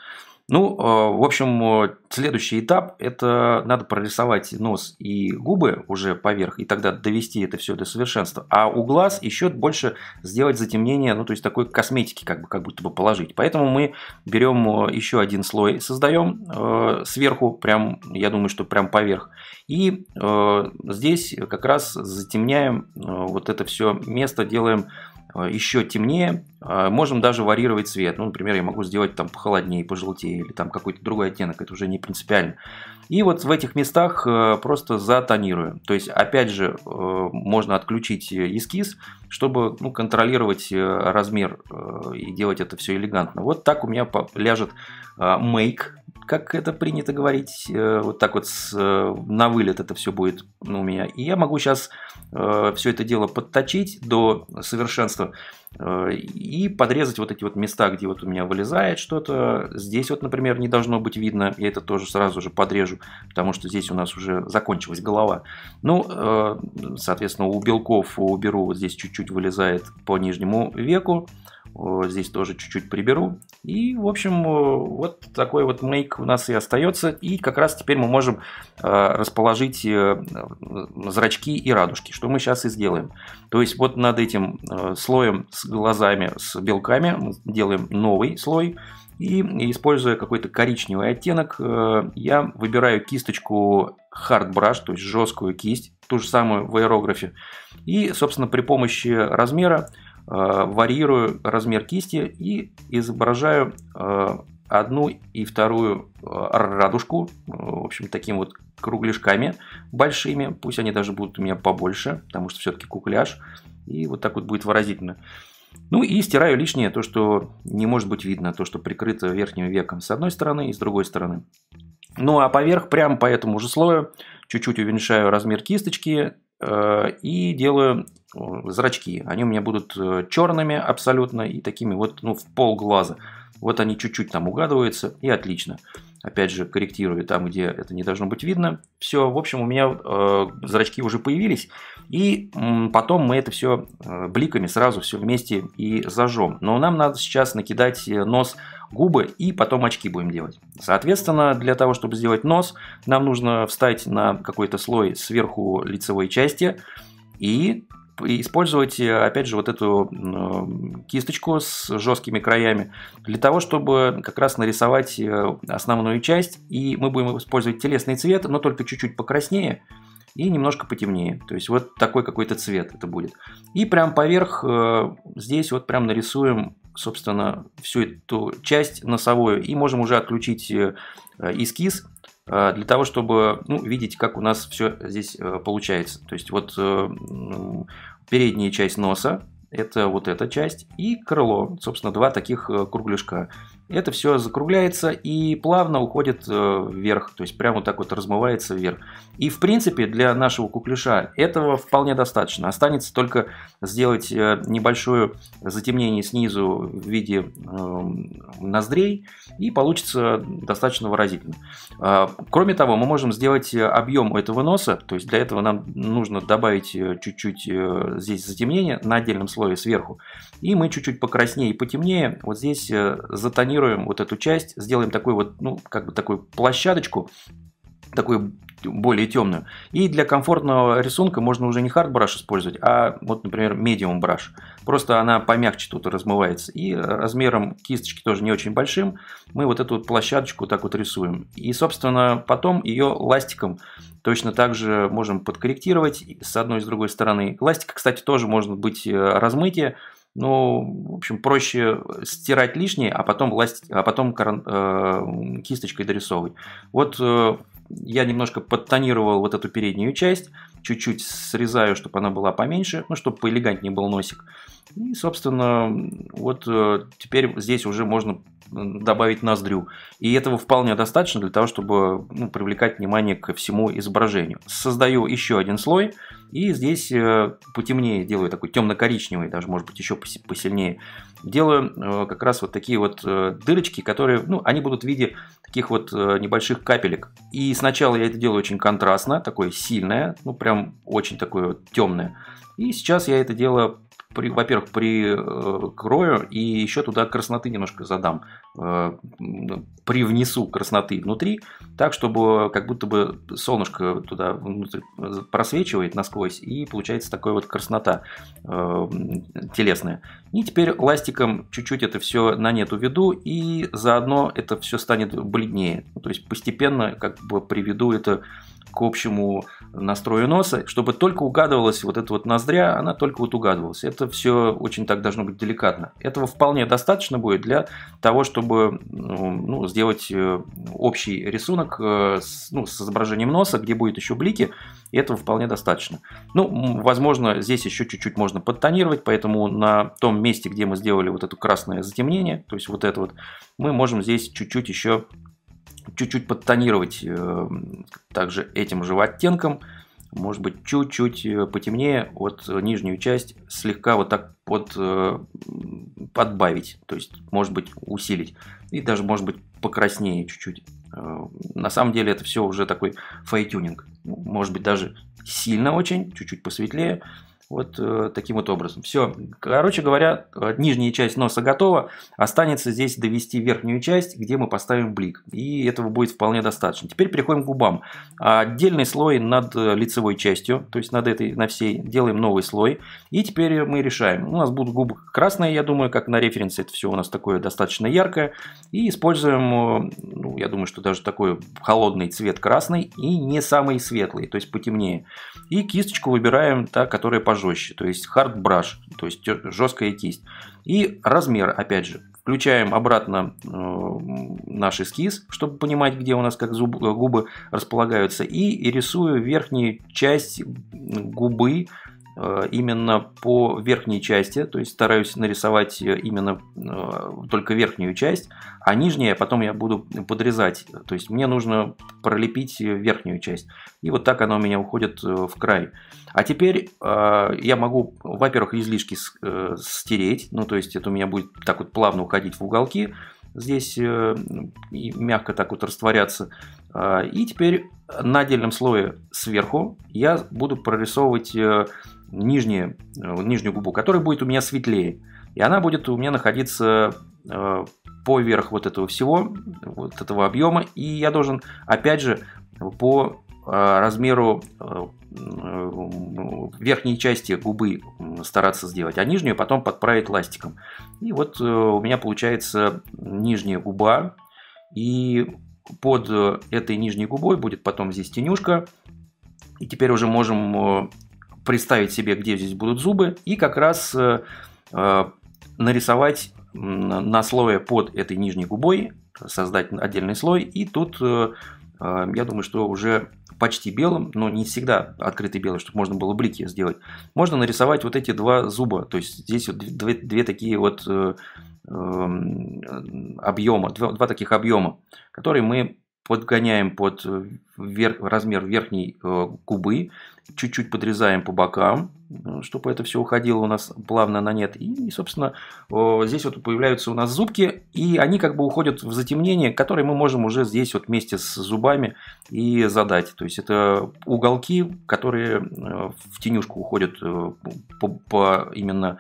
Ну, в общем, следующий этап – это надо прорисовать нос и губы уже поверх, и тогда довести это все до совершенства. А у глаз еще больше сделать затемнение, ну, то есть такой косметики как будто бы положить. Поэтому мы берем еще один слой, создаем сверху, прям, я думаю, что прям поверх. И здесь как раз затемняем вот это все место, делаем еще темнее, можем даже варьировать цвет. Ну, например, я могу сделать там похолоднее, пожелтее или там какой-то другой оттенок, это уже не принципиально. И вот в этих местах просто затонируем. То есть, опять же, можно отключить эскиз, чтобы, ну, контролировать размер и делать это все элегантно. Вот так у меня ляжет мейк, как это принято говорить. Вот так вот на вылет это все будет у меня. И я могу сейчас все это дело подточить до совершенства и подрезать вот эти вот места, где вот у меня вылезает что-то. Здесь вот, например, не должно быть видно. Я это тоже сразу же подрежу, потому что здесь у нас уже закончилась голова. Ну, соответственно, у белков уберу. Вот здесь чуть-чуть вылезает по нижнему веку. Здесь тоже чуть-чуть приберу. И, в общем, вот такой вот мейк у нас и остается. И как раз теперь мы можем расположить зрачки и радужки, что мы сейчас и сделаем. То есть вот над этим слоем с глазами, с белками делаем новый слой. И, используя какой-то коричневый оттенок, я выбираю кисточку Hard Brush, то есть жесткую кисть, ту же самую в аэрографе. И, собственно, при помощи размера варьирую размер кисти и изображаю одну и вторую радужку, в общем, таким вот кругляшками большими. Пусть они даже будут у меня побольше, потому что все-таки кукляж. И вот так вот будет выразительно. Ну и стираю лишнее, то, что не может быть видно, то, что прикрыто верхним веком с одной стороны и с другой стороны. Ну а поверх, прямо по этому же слою, чуть-чуть уменьшаю размер кисточки и делаю зрачки. Они у меня будут черными абсолютно и такими вот, ну, в полглаза. Вот они чуть-чуть там угадываются, и отлично. Опять же, корректирую там, где это не должно быть видно. Все, в общем, у меня зрачки уже появились. И потом мы это все бликами сразу все вместе и зажжем. Но нам надо сейчас накидать нос, губы, и потом очки будем делать. Соответственно, для того, чтобы сделать нос, нам нужно встать на какой-то слой сверху лицевой части и использовать, опять же, вот эту кисточку с жесткими краями для того, чтобы как раз нарисовать основную часть. И мы будем использовать телесный цвет, но только чуть-чуть покраснее и немножко потемнее. То есть вот такой какой-то цвет это будет. И прям поверх здесь вот прям нарисуем, собственно, всю эту часть носовую. И можем уже отключить эскиз для того, чтобы, ну, видеть, как у нас все здесь получается. То есть вот передняя часть носа, это вот эта часть, и крыло, собственно, два таких кругляшка. Это все закругляется и плавно уходит вверх, то есть прямо вот так вот размывается вверх. И в принципе для нашего кукляша этого вполне достаточно. Останется только сделать небольшое затемнение снизу в виде ноздрей, и получится достаточно выразительно. Кроме того, мы можем сделать объем этого носа, то есть для этого нам нужно добавить чуть-чуть здесь затемнение на отдельном слое сверху. И мы чуть-чуть покраснее и потемнее вот здесь затонируем вот эту часть, сделаем такой вот, ну, как бы такую площадочку, такую более темную. И для комфортного рисунка можно уже не hard brush использовать, а вот, например, medium brush. Просто она помягче тут размывается. И размером кисточки тоже не очень большим. Мы вот эту вот площадочку так вот рисуем. И, собственно, потом ее ластиком точно так же можем подкорректировать с одной и с другой стороны. Ластик, кстати, тоже может быть размытие. Ну, в общем, проще стирать лишнее, а потом, кисточкой дорисовывать. Вот я немножко подтонировал вот эту переднюю часть, чуть-чуть срезаю, чтобы она была поменьше, ну, чтобы поэлегантнее был носик. И, собственно, вот теперь здесь уже можно добавить ноздрю. И этого вполне достаточно для того, чтобы, ну, привлекать внимание ко всему изображению. Создаю еще один слой. И здесь потемнее делаю, такой темно-коричневый, даже, может быть, еще посильнее. Делаю как раз вот такие вот дырочки, которые, ну, они будут в виде таких вот небольших капелек. И сначала я это делаю очень контрастно, такое сильное, ну, прям очень такое вот темное. И сейчас я это дело, во-первых, прикрою и еще туда красноты немножко задам, привнесу красноты внутри, так, чтобы как будто бы солнышко туда внутрь просвечивает насквозь, и получается такая вот краснота телесная. И теперь ластиком чуть-чуть это все на нет уведу, и заодно это все станет бледнее. То есть постепенно как бы приведу это к общему настрою носа, чтобы только угадывалась вот эта вот ноздря, она только вот угадывалась. Это все очень так должно быть деликатно. Этого вполне достаточно будет для того, чтобы, ну, сделать общий рисунок с, ну, с изображением носа, где будет еще блики, и этого вполне достаточно. Ну, возможно, здесь еще чуть-чуть можно подтонировать, поэтому на том месте, где мы сделали вот это красное затемнение, то есть вот это вот, мы можем здесь чуть-чуть еще подтонировать также этим же оттенком, может быть, чуть-чуть потемнее, вот нижнюю часть слегка вот так подбавить, то есть, может быть, усилить, и даже, может быть, покраснее чуть-чуть. На самом деле это все уже такой файтюнинг, может быть, даже сильно очень, чуть-чуть посветлее. Вот таким вот образом. Все. Короче говоря, нижняя часть носа готова. Останется здесь довести верхнюю часть, где мы поставим блик. И этого будет вполне достаточно. Теперь переходим к губам. Отдельный слой над лицевой частью, то есть над этой, на всей, делаем новый слой. И теперь мы решаем. У нас будут губы красные, я думаю, как на референсе. Это все у нас такое достаточно яркое. И используем, ну, я думаю, что даже такой холодный цвет красный и не самый светлый, то есть потемнее. И кисточку выбираем та, которая пожестче. То есть hard brush, то есть жесткая кисть. И размер, опять же, включаем обратно наш эскиз, чтобы понимать, где у нас как губы располагаются. И рисую верхнюю часть губы именно по верхней части. То есть стараюсь нарисовать именно только верхнюю часть, а нижняя потом я буду подрезать. То есть мне нужно пролепить верхнюю часть. И вот так она у меня уходит в край. А теперь я могу, во-первых, излишки стереть. Ну, то есть это у меня будет так вот плавно уходить в уголки. Здесь мягко так вот растворяться. И теперь на отдельном слое сверху я буду прорисовывать нижнюю губу, которая будет у меня светлее. И она будет у меня находиться поверх вот этого всего, вот этого объема. И я должен, опять же, по размеру верхней части губы стараться сделать, а нижнюю потом подправить ластиком. И вот у меня получается нижняя губа. И под этой нижней губой будет потом здесь тенюшка. И теперь уже можем представить себе, где здесь будут зубы. И как раз нарисовать на слое под этой нижней губой, создать отдельный слой. И тут, я думаю, что уже почти белым, но не всегда открытый белый, чтобы можно было блики сделать. Можно нарисовать вот эти два зуба. То есть здесь вот две такие вот объема, два таких объема, которые мы подгоняем под размер верхней губы, чуть-чуть подрезаем по бокам, чтобы это все уходило у нас плавно на нет. И, собственно, здесь вот появляются у нас зубки, и они как бы уходят в затемнение, которое мы можем уже здесь вот вместе с зубами и задать. То есть это уголки, которые в тенюшку уходят именно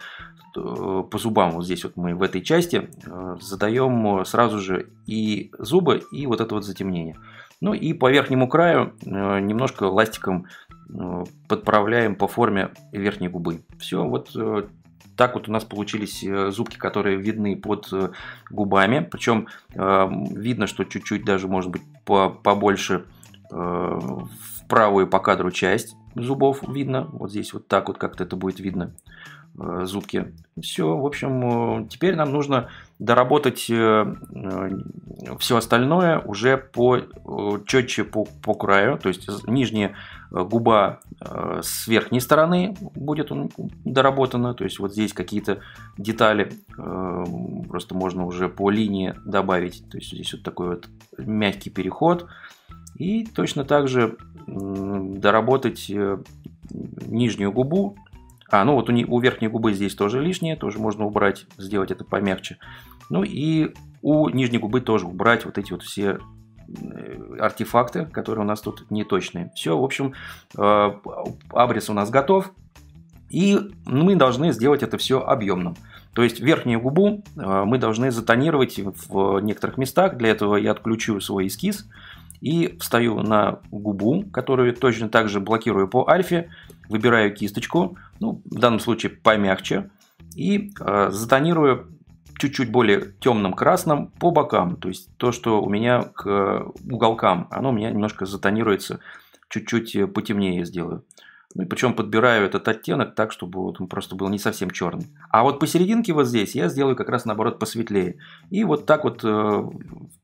по зубам. Вот здесь вот мы в этой части задаем сразу же и зубы, и вот это вот затемнение. Ну и по верхнему краю немножко ластиком подправляем по форме верхней губы. Все, вот так вот у нас получились зубки, которые видны под губами. Причем видно, что чуть-чуть даже, может быть, побольше в правую по кадру часть зубов видно. Вот здесь вот так вот как-то это будет видно. Зубки. Все, в общем, теперь нам нужно доработать все остальное уже четче по краю. То есть нижняя губа с верхней стороны будет доработана. То есть вот здесь какие-то детали просто можно уже по линии добавить. То есть здесь вот такой вот мягкий переход. И точно так же доработать нижнюю губу. Ну вот у верхней губы здесь тоже лишнее, тоже можно убрать, сделать это помягче. Ну и у нижней губы тоже убрать вот эти вот все артефакты, которые у нас тут неточные. Все, в общем, абрис у нас готов. И мы должны сделать это все объемным. То есть верхнюю губу мы должны затонировать в некоторых местах. Для этого я отключу свой эскиз. И встаю на губу, которую точно так же блокирую по альфе. Выбираю кисточку, ну, в данном случае помягче. И затонирую чуть-чуть более темным красным по бокам. То есть то, что у меня к уголкам, оно у меня немножко затонируется. Чуть-чуть потемнее сделаю. Ну, и причем подбираю этот оттенок так, чтобы вот он просто был не совсем черный. А вот посерединке вот здесь я сделаю как раз наоборот посветлее. И вот так вот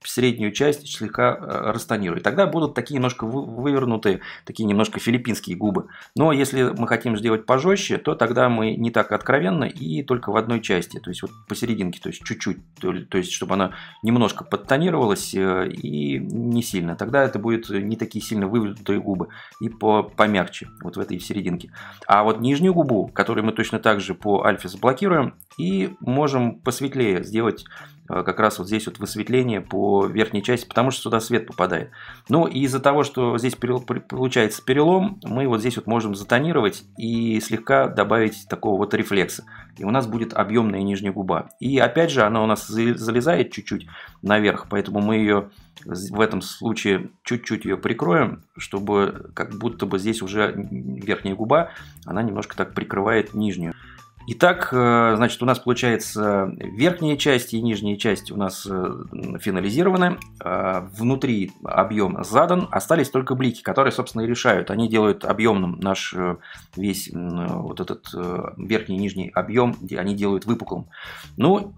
среднюю часть слегка растонирую. Тогда будут такие немножко вывернутые, такие немножко филиппинские губы. Но если мы хотим сделать пожестче, то тогда мы не так откровенно и только в одной части. То есть вот посерединке, то есть чуть-чуть, то есть чтобы она немножко подтонировалась и не сильно. Тогда это будут не такие сильно вывернутые губы и помягче. Вот в этой в серединке. А вот нижнюю губу, которую мы точно так же по альфе заблокируем, и можем посветлее сделать как раз вот здесь вот высветление по верхней части, потому что сюда свет попадает. Ну и из-за того, что здесь получается перелом, мы вот здесь вот можем затонировать и слегка добавить такого вот рефлекса. И у нас будет объемная нижняя губа. И опять же она у нас залезает чуть-чуть наверх, поэтому мы ее в этом случае чуть-чуть ее прикроем, чтобы как будто бы здесь уже верхняя губа, она немножко так прикрывает нижнюю. Итак, значит, у нас получается верхняя часть и нижняя часть у нас финализированы, внутри объем задан, остались только блики, которые, собственно, и решают. Они делают объемным наш весь вот этот верхний и нижний объем, они делают выпуклым. Ну,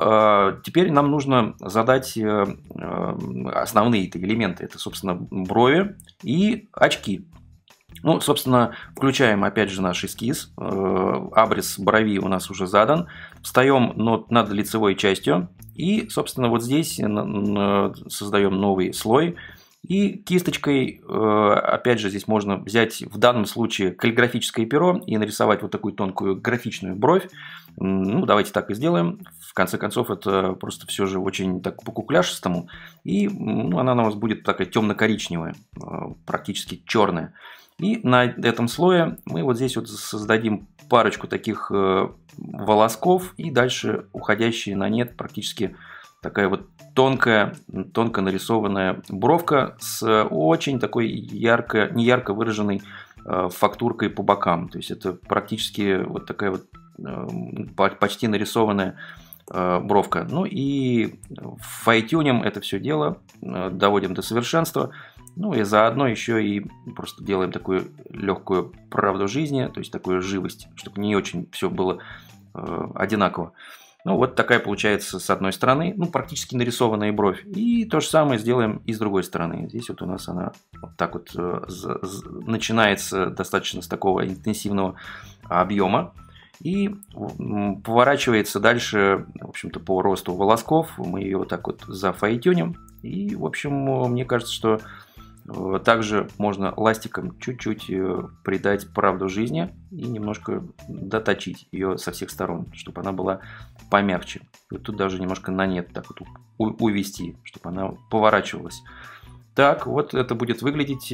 теперь нам нужно задать основные элементы, это, собственно, брови и очки. Ну, собственно, включаем опять же наш эскиз, абрис брови у нас уже задан, встаем над лицевой частью и, собственно, вот здесь создаем новый слой. И кисточкой, опять же, здесь можно взять в данном случае каллиграфическое перо и нарисовать вот такую тонкую графичную бровь. Ну, давайте так и сделаем. В конце концов, это просто все же очень так по-кукляшистому. И она у нас будет такая темно-коричневая, практически черная. И на этом слое мы вот здесь вот создадим парочку таких волосков и дальше уходящие на нет практически такая вот тонкая, тонко нарисованная бровка с очень такой неярко выраженной фактуркой по бокам. То есть это практически вот такая вот почти нарисованная бровка. Ну и файтюним это все дело, доводим до совершенства. Ну и заодно еще и просто делаем такую легкую правду жизни, то есть такую живость, чтобы не очень все было одинаково. Ну вот такая получается с одной стороны, ну практически нарисованная бровь. И то же самое сделаем и с другой стороны. Здесь вот у нас она вот так вот начинается достаточно с такого интенсивного объема. И поворачивается дальше, в общем-то, по росту волосков. Мы ее вот так вот зафайтюним. И, в общем, мне кажется, что также можно ластиком чуть-чуть придать правду жизни и немножко доточить ее со всех сторон, чтобы она была помягче. И тут даже немножко на нет так вот увести, чтобы она поворачивалась. Так, вот это будет выглядеть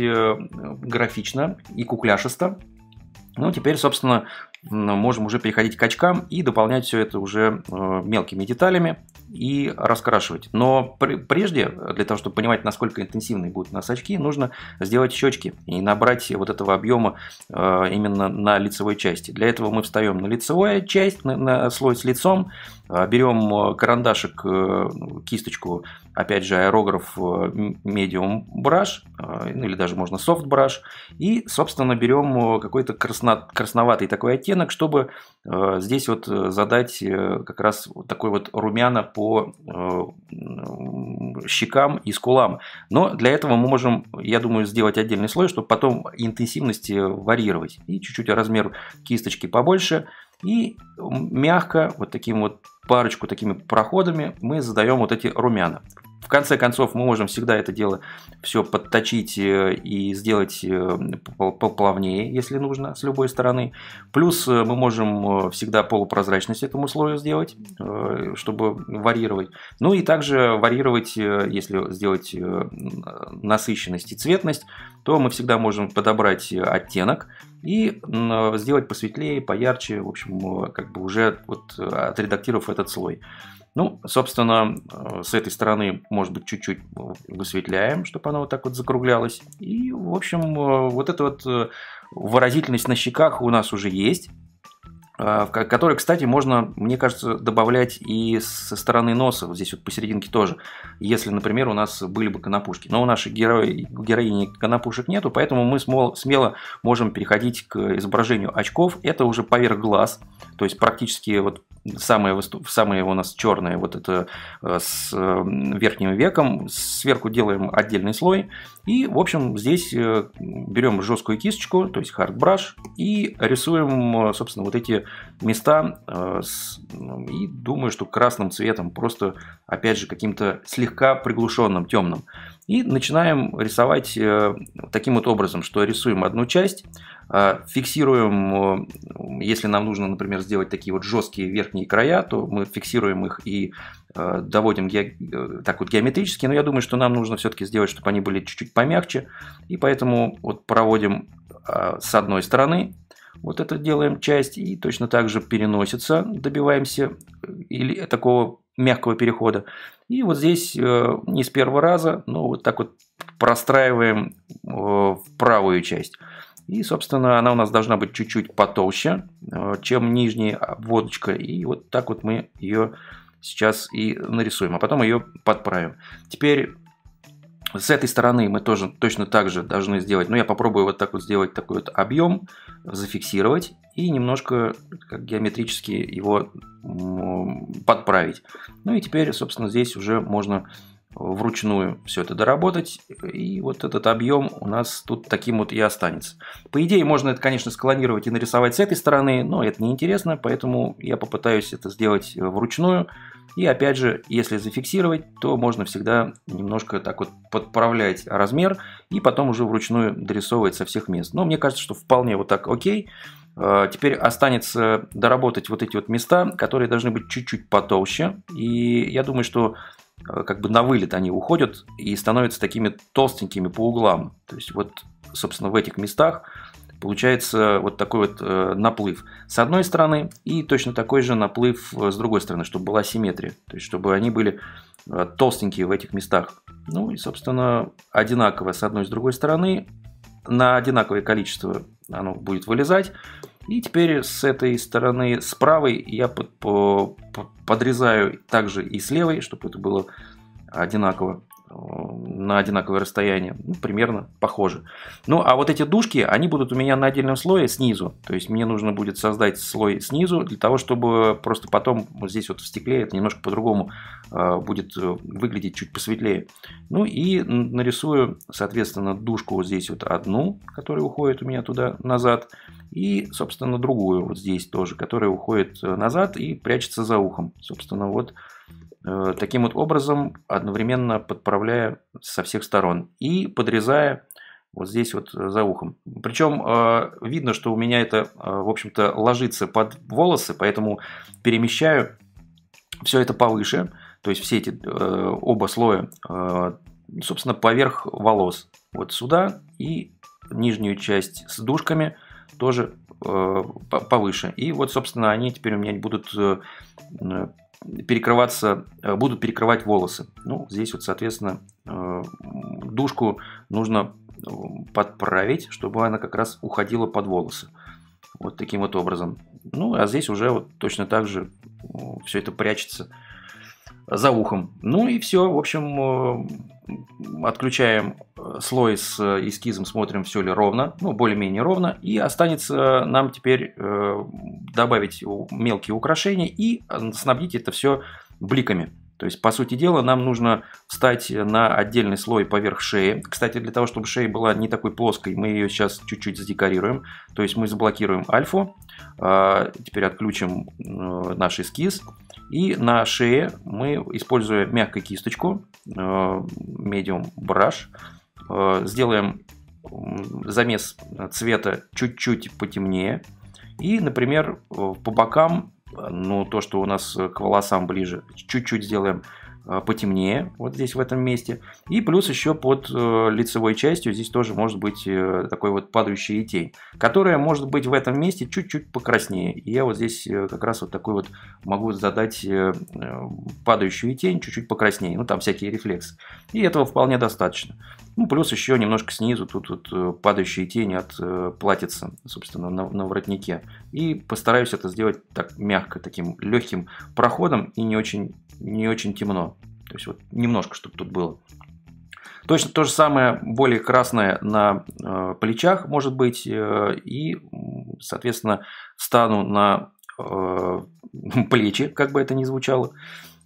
графично и кукляшисто. Ну, теперь, собственно, можем уже переходить к очкам и дополнять все это уже мелкими деталями и раскрашивать. Но прежде, для того, чтобы понимать, насколько интенсивные будут у нас очки, нужно сделать щечки и набрать вот этого объема именно на лицевой части. Для этого мы встаем на лицевую часть, на слой с лицом, берем карандашик, кисточку, опять же аэрограф medium brush, или даже можно soft brush, и, собственно, берем какой-то красноватый такой оттенок, чтобы здесь вот задать как раз вот такой вот румяна по щекам и скулам. Но для этого мы можем, я думаю, сделать отдельный слой, чтобы потом интенсивность варьировать. И чуть-чуть размер кисточки побольше. И мягко, вот таким вот парочку такими проходами мы задаем вот эти румяна. В конце концов, мы можем всегда это дело все подточить и сделать поплавнее, если нужно, с любой стороны. Плюс мы можем всегда полупрозрачность этому слою сделать, чтобы варьировать. Ну и также варьировать, если сделать насыщенность и цветность, то мы всегда можем подобрать оттенок и сделать посветлее, поярче, в общем, как бы уже вот отредактировав этот слой. Ну, собственно, с этой стороны, может быть, чуть-чуть высветляем, чтобы оно вот так вот закруглялось. И, в общем, вот эта вот выразительность на щеках у нас уже есть, которые, кстати, можно, мне кажется, добавлять и со стороны носа, вот здесь вот посерединке тоже, если, например, у нас были бы конопушки. Но у нашей героини конопушек нету, поэтому мы смело можем переходить к изображению очков. Это уже поверх глаз, то есть практически вот самое у нас черное, вот это с верхним веком, сверху делаем отдельный слой. И, в общем, здесь берем жесткую кисточку, то есть hard brush, и рисуем, собственно, вот эти места. И думаю, что красным цветом, просто, опять же, каким-то слегка приглушенным, темным. И начинаем рисовать таким вот образом, что рисуем одну часть, фиксируем, если нам нужно, например, сделать такие вот жесткие верхние края, то мы фиксируем их и доводим так вот геометрически, но я думаю, что нам нужно все-таки сделать, чтобы они были чуть-чуть помягче, и поэтому вот проводим с одной стороны, вот это делаем часть, и точно так же переносится, добиваемся или такого мягкого перехода. И вот здесь не с первого раза, но вот так вот простраиваем в правую часть. И, собственно, она у нас должна быть чуть-чуть потолще, чем нижняя обводочка. И вот так вот мы ее сейчас и нарисуем, а потом ее подправим. Теперь с этой стороны мы тоже точно так же должны сделать. Но я попробую вот так вот сделать такой вот объем, зафиксировать и немножко геометрически его подправить. Ну и теперь, собственно, здесь уже можно вручную все это доработать. И вот этот объем у нас тут таким вот и останется. По идее, можно это, конечно, склонировать и нарисовать с этой стороны, но это неинтересно, поэтому я попытаюсь это сделать вручную. И опять же, если зафиксировать, то можно всегда немножко так вот подправлять размер и потом уже вручную дорисовывать со всех мест. Но мне кажется, что вполне вот так окей. Теперь останется доработать вот эти вот места, которые должны быть чуть-чуть потолще. И я думаю, что как бы на вылет они уходят и становятся такими толстенькими по углам. То есть вот, собственно, в этих местах получается вот такой вот наплыв с одной стороны и точно такой же наплыв с другой стороны, чтобы была симметрия. То есть чтобы они были толстенькие в этих местах. Ну и, собственно, одинаково с одной и с другой стороны. На одинаковое количество оно будет вылезать. И теперь с этой стороны, с правой, я подрезаю также и с левой, чтобы это было одинаково, на одинаковое расстояние, ну, примерно похоже. Ну, а вот эти дужки, они будут у меня на отдельном слое снизу, то есть мне нужно будет создать слой снизу, для того, чтобы просто потом вот здесь вот в стекле это немножко по-другому будет выглядеть, чуть посветлее. Ну и нарисую, соответственно, дужку вот здесь вот одну, которая уходит у меня туда назад, и, собственно, другую вот здесь тоже, которая уходит назад и прячется за ухом. Собственно, вот таким вот образом, одновременно подправляя со всех сторон и подрезая вот здесь вот за ухом. Причем видно, что у меня это, в общем-то, ложится под волосы, поэтому перемещаю все это повыше, то есть все эти оба слоя, собственно, поверх волос. Вот сюда и нижнюю часть с дужками тоже повыше. И вот, собственно, они теперь у меня будут будут перекрывать волосы. Ну, здесь вот, соответственно, дужку нужно подправить, чтобы она как раз уходила под волосы. Вот таким вот образом. Ну, а здесь уже вот точно так же все это прячется за ухом. Ну и все. В общем, отключаем слой с эскизом, смотрим, все ли ровно, ну, более-менее ровно. И останется нам теперь добавить мелкие украшения и снабдить это все бликами. То есть, по сути дела, нам нужно встать на отдельный слой поверх шеи. Кстати, для того, чтобы шея была не такой плоской, мы ее сейчас чуть-чуть задекорируем. То есть мы заблокируем альфу, теперь отключим наш эскиз. И на шее мы, используя мягкую кисточку, medium brush, сделаем замес цвета чуть-чуть потемнее. И, например, по бокам, ну, то, что у нас к волосам ближе, чуть-чуть сделаем потемнее, вот здесь в этом месте. И плюс еще под лицевой частью здесь тоже может быть такой вот падающая тень, которая может быть в этом месте чуть-чуть покраснее. И я вот здесь как раз вот такой вот могу задать падающую тень чуть-чуть покраснее. Ну, там всякие рефлексы. И этого вполне достаточно. Ну, плюс еще немножко снизу тут вот падающие тени от платьица, собственно, на воротнике. И постараюсь это сделать так мягко, таким легким проходом и не очень темно. То есть вот немножко, чтобы тут было. Точно то же самое, более красное на плечах, может быть. И, соответственно, встану на плечи, как бы это ни звучало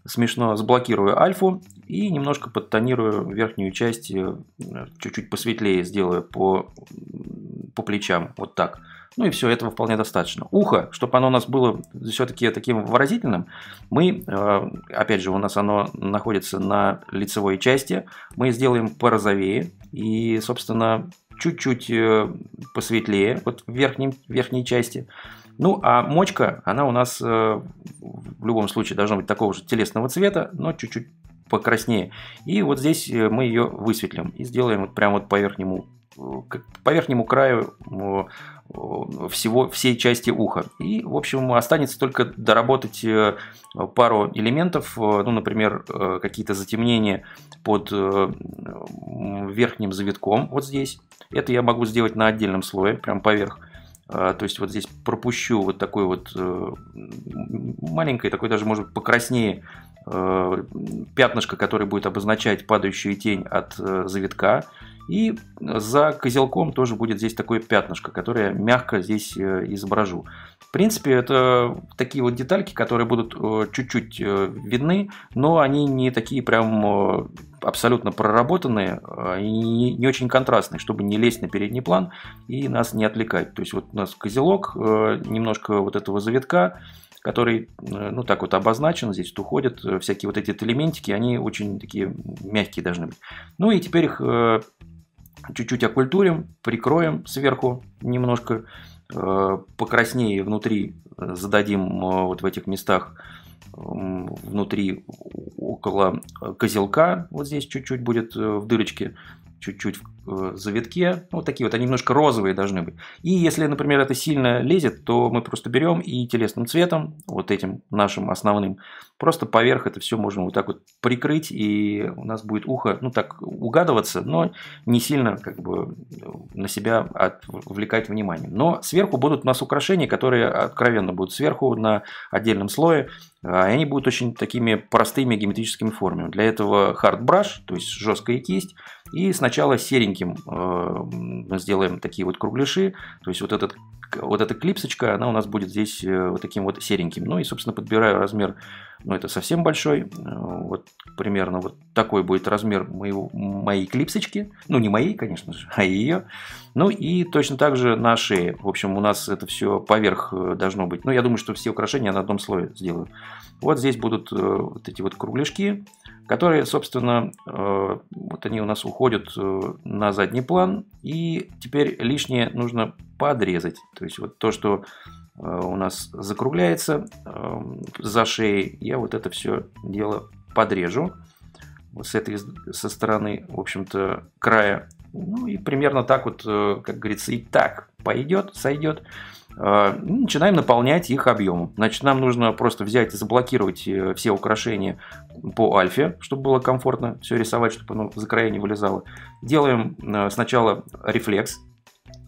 смешно, заблокирую альфу и немножко подтонирую верхнюю часть, чуть-чуть посветлее сделаю по по плечам, вот так. Ну и все, этого вполне достаточно. Ухо, чтобы оно у нас было все-таки таким выразительным, мы, опять же, у нас оно находится на лицевой части, мы сделаем порозовее и, собственно, чуть-чуть посветлее, вот в верхней части. Ну, а мочка, она у нас в любом случае должна быть такого же телесного цвета, но чуть-чуть покраснее. И вот здесь мы ее высветлим и сделаем вот прямо вот по верхнему краю всей части уха. И, в общем, останется только доработать пару элементов, ну, например, какие-то затемнения под верхним завитком, вот здесь. Это я могу сделать на отдельном слое, прям поверх. То есть вот здесь пропущу вот такой вот маленькое, такой даже, может быть, покраснее пятнышко, которое будет обозначать падающую тень от завитка. И за козелком тоже будет здесь такое пятнышко, которое мягко здесь изображу. В принципе, это такие вот детальки, которые будут чуть-чуть видны, но они не такие прям абсолютно проработанные и не очень контрастные, чтобы не лезть на передний план и нас не отвлекать. То есть вот у нас козелок, немножко вот этого завитка, который, ну, так вот обозначен, здесь вот уходят всякие вот эти элементики, они очень такие мягкие должны быть. Ну и теперь их чуть-чуть окультурим, прикроем сверху немножко, покраснее внутри зададим вот в этих местах, внутри около козелка, вот здесь чуть-чуть будет в дырочке, чуть-чуть в завитке, вот такие вот, они немножко розовые должны быть. И если, например, это сильно лезет, то мы просто берем и телесным цветом, вот этим нашим основным, просто поверх это все можем вот так вот прикрыть, и у нас будет ухо, ну, так угадываться, но не сильно как бы на себя отвлекать внимание. Но сверху будут у нас украшения, которые откровенно будут сверху на отдельном слое, и они будут очень такими простыми геометрическими формами. Для этого hard brush, то есть жесткая кисть, и сначала сереньким сделаем такие вот кругляши, то есть вот эта клипсочка, она у нас будет здесь вот таким вот сереньким. Ну и, собственно, подбираю размер, ну, это совсем большой, вот примерно вот такой будет размер моей клипсочки, ну, не моей, конечно же, а ее. Ну и точно так же на шее, в общем, у нас это все поверх должно быть, ну, я думаю, что все украшения на одном слое сделаю. Вот здесь будут вот эти вот кругляшки, которые, собственно, вот они у нас уходят на задний план, и теперь лишнее нужно подрезать, то есть вот то, что у нас закругляется за шеей, я вот это все дело подрежу вот со стороны, в общем-то, края. Ну и примерно так вот, как говорится, и так пойдет, сойдет. Начинаем наполнять их объемом. Значит, нам нужно просто взять и заблокировать все украшения по альфе, чтобы было комфортно все рисовать, чтобы оно за края не вылезало. Делаем сначала рефлекс,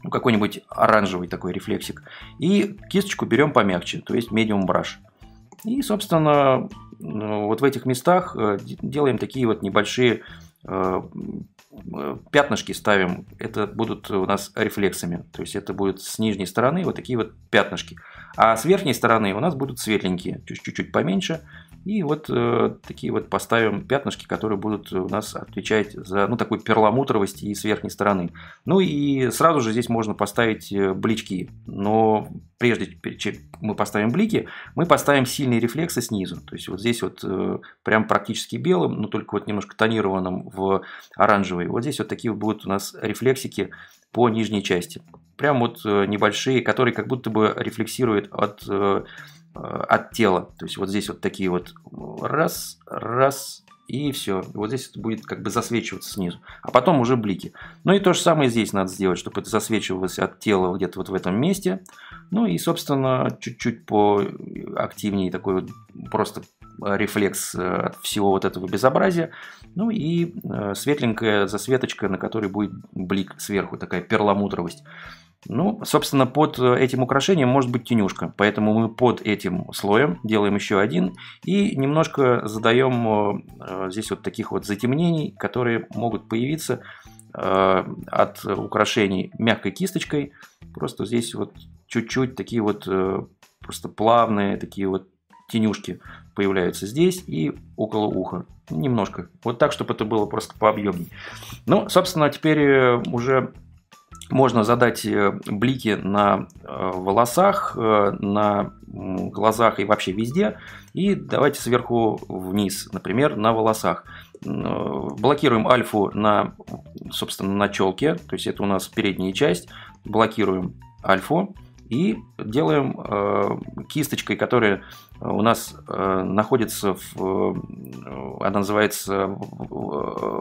ну, какой-нибудь оранжевый такой рефлексик. И кисточку берем помягче, то есть medium brush. И, собственно, вот в этих местах делаем такие вот небольшие пятнышки ставим, это будут у нас рефлексами, то есть это будут с нижней стороны вот такие вот пятнышки, а с верхней стороны у нас будут светленькие, чуть-чуть поменьше, и вот такие вот поставим пятнышки, которые будут у нас отвечать за, ну, такую перламутровость и с верхней стороны. Ну и сразу же здесь можно поставить блички, но прежде чем мы поставим блики, мы поставим сильные рефлексы снизу, то есть вот здесь вот прям практически белым, но только вот немножко тонированным в оранжевый. Вот здесь вот такие вот будут у нас рефлексики по нижней части, прям вот небольшие, которые как будто бы рефлексируют от тела, то есть вот здесь вот такие вот раз, раз, и все. Вот здесь это будет как бы засвечиваться снизу, а потом уже блики. Ну и то же самое здесь надо сделать, чтобы это засвечивалось от тела где-то вот в этом месте. Ну и, собственно, чуть-чуть поактивнее такой вот просто рефлекс от всего вот этого безобразия. Ну и светленькая засветочка, на которой будет блик сверху, такая перламутровость. Ну, собственно, под этим украшением может быть тенюшка, поэтому мы под этим слоем делаем еще один и немножко задаем здесь вот таких вот затемнений, которые могут появиться от украшений мягкой кисточкой. Просто здесь вот чуть-чуть такие вот просто плавные такие вот тенюшки появляются здесь и около уха. Немножко. Вот так, чтобы это было просто пообъемнее. Ну, собственно, теперь уже Можно задать блики на волосах, на глазах и вообще везде. И давайте сверху вниз, например, на волосах. Блокируем альфу на, собственно, на челке, то есть это у нас передняя часть. Блокируем альфу и делаем кисточкой, которая у нас находится, она называется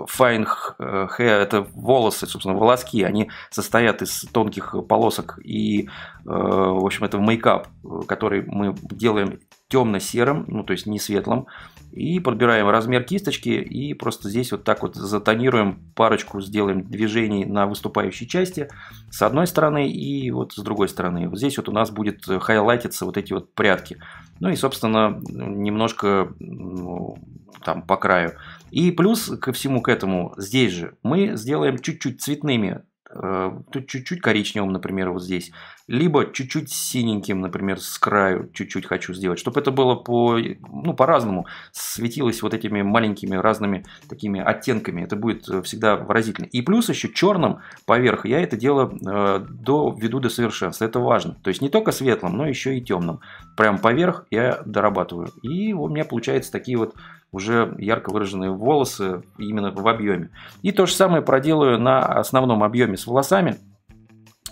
fine hair, это волосы, собственно, волоски, они состоят из тонких полосок и, в общем, это мейкап, который мы делаем темно-серым, ну, то есть не светлым, и подбираем размер кисточки и просто здесь вот так вот затонируем, парочку сделаем движений на выступающей части с одной стороны и вот с другой стороны. Вот здесь вот у нас будет хайлайтиться вот эти вот прядки. Ну и, собственно, немножко там по краю. И плюс ко всему к этому здесь же мы сделаем чуть-чуть цветными, тут чуть-чуть коричневым, например, вот здесь, либо чуть-чуть синеньким, например, с краю чуть-чуть хочу сделать, чтобы это было по, ну, по-разному, светилось вот этими маленькими разными такими оттенками, это будет всегда выразительно. И плюс еще черным поверх я это дело доведу до совершенства, это важно, то есть не только светлым, но еще и темным, прям поверх я дорабатываю, и у меня получаются такие вот уже ярко выраженные волосы именно в объеме. И то же самое проделаю на основном объеме с волосами,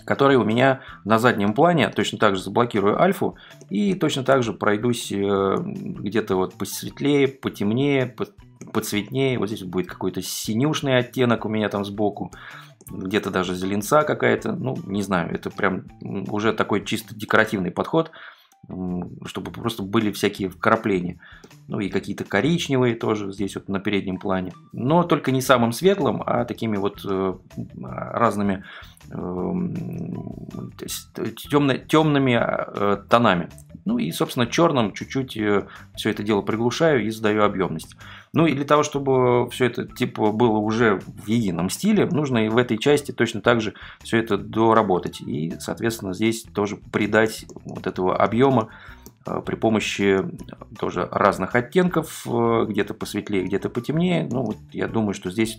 которые у меня на заднем плане. Точно так же заблокирую альфу и точно так же пройдусь где-то вот посветлее, потемнее, поцветнее. Вот здесь будет какой-то синюшный оттенок у меня там сбоку. Где-то даже зеленца какая-то. Ну, не знаю, это прям уже такой чисто декоративный подход, чтобы просто были всякие вкрапления. Ну и какие-то коричневые тоже здесь вот на переднем плане. Но только не самым светлым, а такими вот разными темными тонами. Ну и, собственно, черным чуть-чуть все это дело приглушаю и задаю объемность. Ну и для того, чтобы все это типа было уже в едином стиле, нужно и в этой части точно так же все это доработать. И, соответственно, здесь тоже придать вот этого объема при помощи тоже разных оттенков, где-то посветлее, где-то потемнее. Ну, вот я думаю, что здесь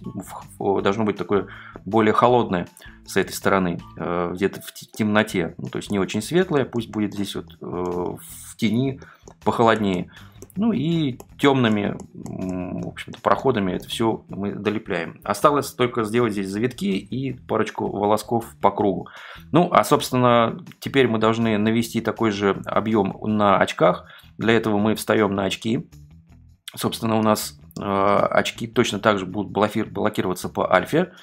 должно быть такое более холодное с этой стороны, где-то в темноте, ну, то есть не очень светлое, пусть будет здесь вот в тени похолоднее. Ну и темными, в общем-то, проходами это все мы долепляем. Осталось только сделать здесь завитки и парочку волосков по кругу. Ну, а, собственно, теперь мы должны навести такой же объем на очках. Для этого мы встаем на очки. Собственно, у нас очки точно так же будут блокироваться по альфе.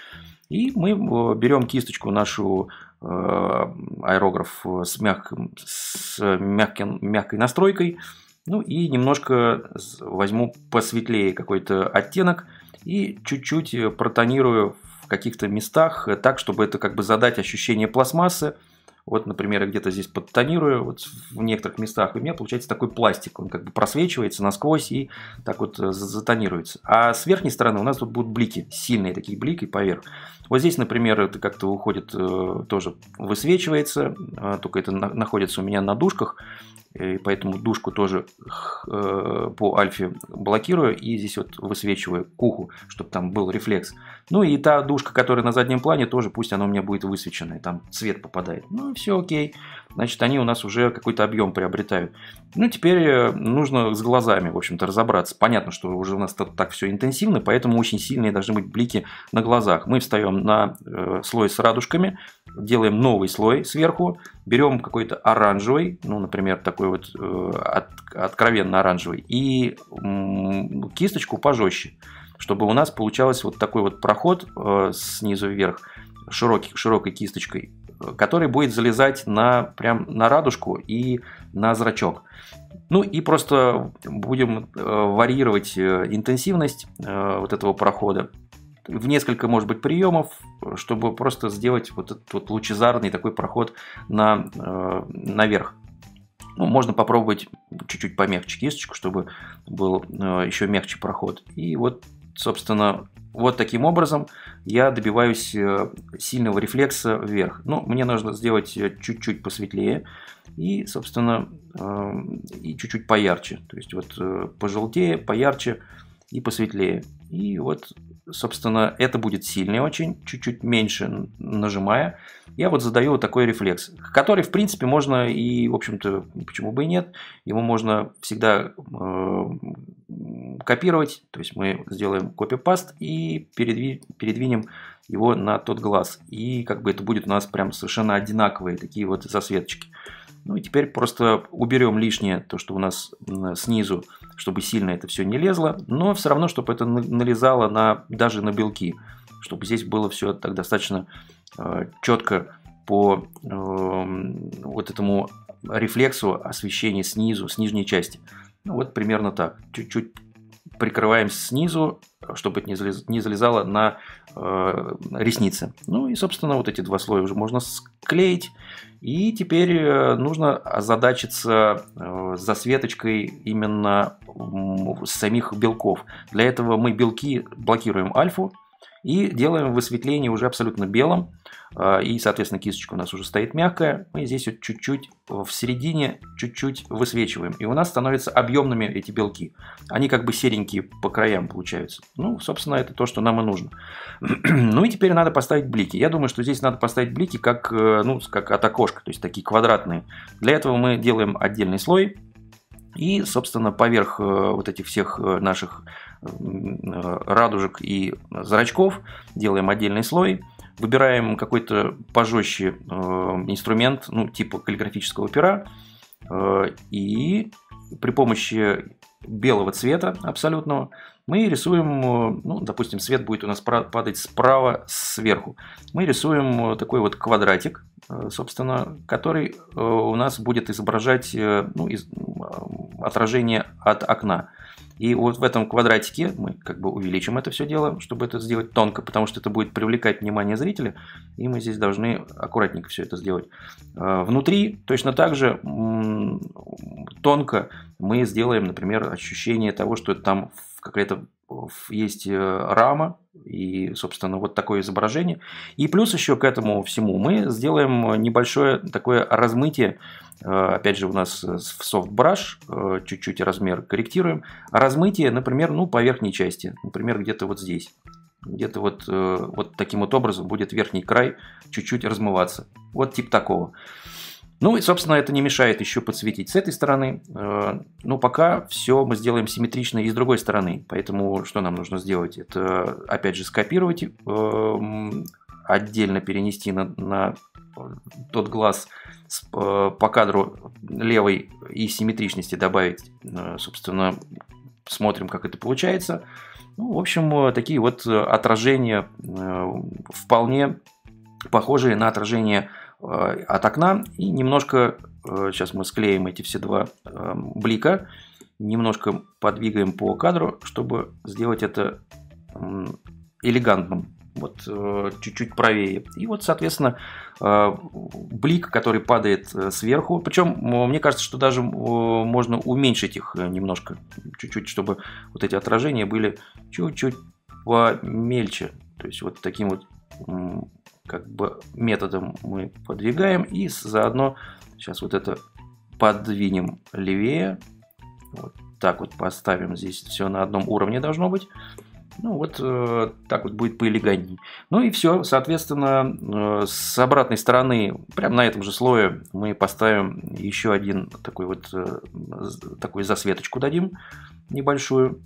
И мы берем кисточку нашу аэрограф с мягкой настройкой. Ну и немножко возьму посветлее какой-то оттенок и чуть-чуть протонирую в каких-то местах так, чтобы это как бы задать ощущение пластмассы. Вот, например, где-то здесь подтонирую, вот в некоторых местах, и у меня получается такой пластик. Он как бы просвечивается насквозь и так вот затонируется. А с верхней стороны у нас тут будут блики, сильные такие блики поверх. Вот здесь, например, это как-то уходит, тоже высвечивается, только это находится у меня на дужках. И поэтому дужку тоже по альфе блокирую и здесь вот высвечиваю к уху, чтобы там был рефлекс. Ну и та дужка, которая на заднем плане, тоже пусть она у меня будет высвеченная, там цвет попадает. Ну все окей, значит они у нас уже какой-то объем приобретают. Ну теперь нужно с глазами, в общем-то, разобраться. Понятно, что уже у нас так все интенсивно, поэтому очень сильные должны быть блики на глазах. Мы встаем на слой с радужками, делаем новый слой сверху, берем какой-то оранжевый, ну, например, такой вот откровенно оранжевый, и кисточку пожестче, чтобы у нас получалось вот такой вот проход снизу вверх широкой кисточкой, который будет залезать на, прям на радужку и на зрачок. Ну и просто будем варьировать интенсивность вот этого прохода в несколько, может быть, приемов, чтобы просто сделать вот этот вот лучезарный такой проход на, наверх. Ну, можно попробовать чуть-чуть помягче кисточку, чтобы был еще мягче проход. И вот, собственно, вот таким образом я добиваюсь сильного рефлекса вверх. Ну, мне нужно сделать чуть-чуть посветлее и, собственно, и чуть-чуть поярче. То есть вот пожелтее, поярче и посветлее. И вот собственно, это будет сильнее очень, чуть-чуть меньше нажимая. Я вот задаю вот такой рефлекс, который, в принципе, можно и, в общем-то, почему бы и нет, его можно всегда копировать. То есть мы сделаем копипаст и передвинем его на тот глаз. И как бы это будет у нас прям совершенно одинаковые такие вот засветочки. Ну и теперь просто уберем лишнее, то, что у нас снизу, чтобы сильно это все не лезло, но все равно, чтобы это налезало на, даже на белки, чтобы здесь было все так достаточно четко по вот этому рефлексу освещения снизу, с нижней части. Ну, вот примерно так. Чуть-чуть прикрываем снизу, чтобы это не залезало на ресницы. Ну и, собственно, вот эти два слоя уже можно склеить. И теперь нужно озадачиться засветочкой именно самих белков. Для этого мы белки блокируем альфу и делаем высветление уже абсолютно белым. И, соответственно, кисточка у нас уже стоит мягкая. Мы здесь вот чуть-чуть в середине чуть-чуть высвечиваем. И у нас становятся объемными эти белки. Они как бы серенькие по краям получаются. Ну, собственно, это то, что нам и нужно. Ну и теперь надо поставить блики. Я думаю, что здесь надо поставить блики как, ну, как от окошка, то есть такие квадратные. Для этого мы делаем отдельный слой. И, собственно, поверх вот этих всех наших радужек и зрачков делаем отдельный слой. Выбираем какой-то пожестче инструмент, ну, типа каллиграфического пера. И при помощи белого цвета абсолютного мы рисуем, ну, допустим, свет будет у нас падать справа сверху. Мы рисуем такой вот квадратик, собственно, который у нас будет изображать, ну, отражение от окна. И вот в этом квадратике мы как бы увеличим это все дело, чтобы это сделать тонко, потому что это будет привлекать внимание зрителя, и мы здесь должны аккуратненько все это сделать. Внутри точно так же тонко мы сделаем, например, ощущение того, что там какая-то есть рама и, собственно, вот такое изображение. И плюс еще к этому всему мы сделаем небольшое такое размытие. Опять же, у нас в софтбраш чуть-чуть размер корректируем. Размытие, например, ну, по верхней части. Например, где-то вот здесь. Где-то вот, вот таким вот образом будет верхний край чуть-чуть размываться. Вот типа такого. Ну и, собственно, это не мешает еще подсветить с этой стороны. Но пока все мы сделаем симметрично и с другой стороны. Поэтому что нам нужно сделать? Это, опять же, скопировать, отдельно перенести на тот глаз по кадру левой и симметричности добавить. Собственно, смотрим, как это получается. Ну, в общем, такие вот отражения вполне похожие на отражение от окна, и немножко сейчас мы склеим эти все два блика, немножко подвигаем по кадру, чтобы сделать это элегантным, вот чуть-чуть правее. И вот, соответственно, блик, который падает сверху, причем мне кажется, что даже можно уменьшить их немножко, чуть-чуть, чтобы вот эти отражения были чуть-чуть помельче, то есть вот таким вот как бы методом мы подвигаем, и заодно сейчас вот это подвинем левее, вот так вот поставим, здесь все на одном уровне должно быть, ну вот так вот будет поэлегантней. Ну и все, соответственно, с обратной стороны, прямо на этом же слое мы поставим еще один такой вот, такую засветочку дадим небольшую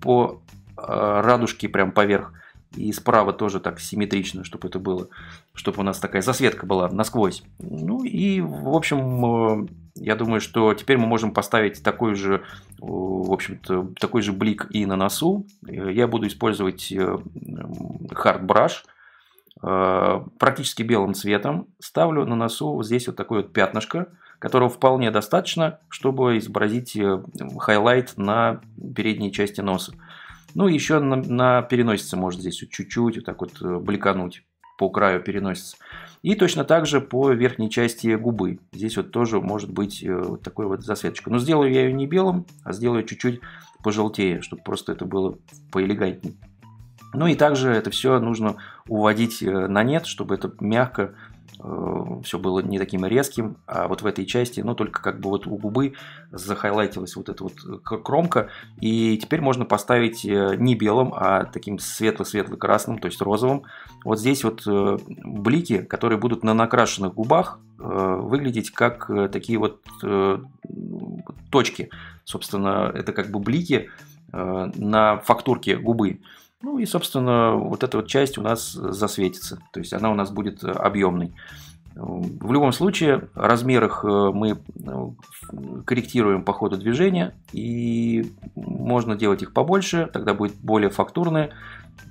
по радужке прям поверх. И справа тоже так симметрично, чтобы это было, чтобы у нас такая засветка была насквозь. Ну и, в общем, я думаю, что теперь мы можем поставить такой же, в общем-то, такой же блик и на носу. Я буду использовать hard brush, практически белым цветом. Ставлю на носу здесь вот такое вот пятнышко, которого вполне достаточно, чтобы изобразить хайлайт на передней части носа. Ну, еще на переносице может здесь чуть-чуть вот так вот бликануть по краю переносицы. И точно так же по верхней части губы. Здесь вот тоже может быть вот такой вот засветочка. Но сделаю я ее не белым, а сделаю чуть-чуть пожелтее, чтобы просто это было поэлегантнее. Ну и также это все нужно уводить на нет, чтобы это мягко все было не таким резким, а вот в этой части, ну, только как бы вот у губы захайлайтилась вот эта вот кромка, и теперь можно поставить не белым, а таким светло-светло-красным, то есть розовым. Вот здесь вот блики, которые будут на накрашенных губах выглядеть как такие вот точки. Собственно, это как бы блики на фактурке губы. Ну и, собственно, вот эта вот часть у нас засветится, то есть она у нас будет объемной. В любом случае, размер их мы корректируем по ходу движения, и можно делать их побольше, тогда будет более фактурные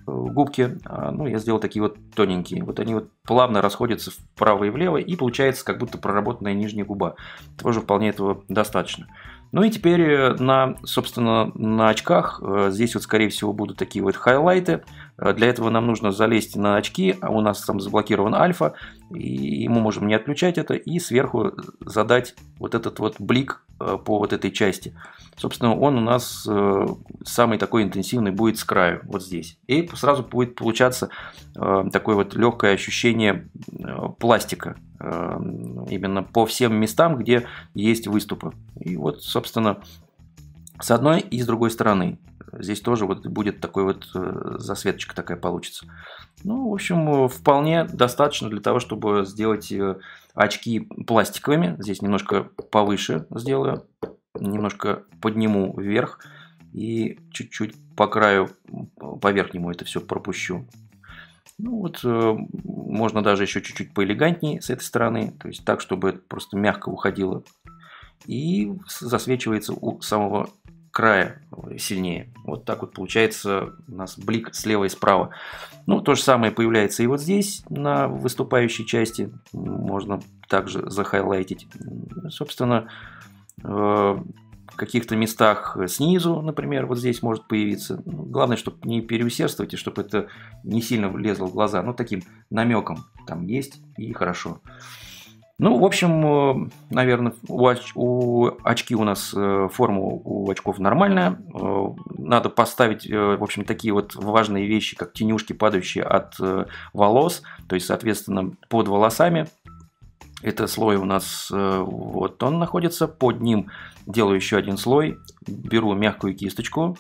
губки. Ну, я сделал такие вот тоненькие. Вот они вот плавно расходятся вправо и влево, и получается как будто проработанная нижняя губа. Тоже вполне этого достаточно. Ну и теперь, собственно, на очках здесь вот, скорее всего, будут такие вот хайлайты. Для этого нам нужно залезть на очки, а у нас там заблокирован альфа, и мы можем не отключать это, и сверху задать вот этот вот блик по вот этой части. Собственно, он у нас самый такой интенсивный будет с краю, вот здесь. И сразу будет получаться такое вот легкое ощущение пластика, именно по всем местам, где есть выступы. И вот, собственно, с одной и с другой стороны. Здесь тоже вот будет такой вот засветочка такая получится. Ну, в общем, вполне достаточно для того, чтобы сделать очки пластиковыми. Здесь немножко повыше сделаю, немножко подниму вверх и чуть-чуть по краю, по верхнему это все пропущу. Ну вот, можно даже еще чуть-чуть поэлегантнее с этой стороны, то есть так, чтобы это просто мягко уходило. И засвечивается у самого края сильнее. Вот так вот получается у нас блик слева и справа. Ну, то же самое появляется и вот здесь, на выступающей части. Можно также захайлайтить. Собственно, в каких-то местах снизу, например, вот здесь может появиться. Главное, чтобы не переусердствовать и чтобы это не сильно влезло в глаза. Ну, таким намеком там есть и хорошо. Ну, в общем, наверное, очки у нас, форма у очков нормальная. Надо поставить, в общем, такие вот важные вещи, как тенюшки, падающие от волос. То есть, соответственно, под волосами. Это слой у нас, вот он находится. Под ним делаю еще один слой. Беру мягкую кисточку.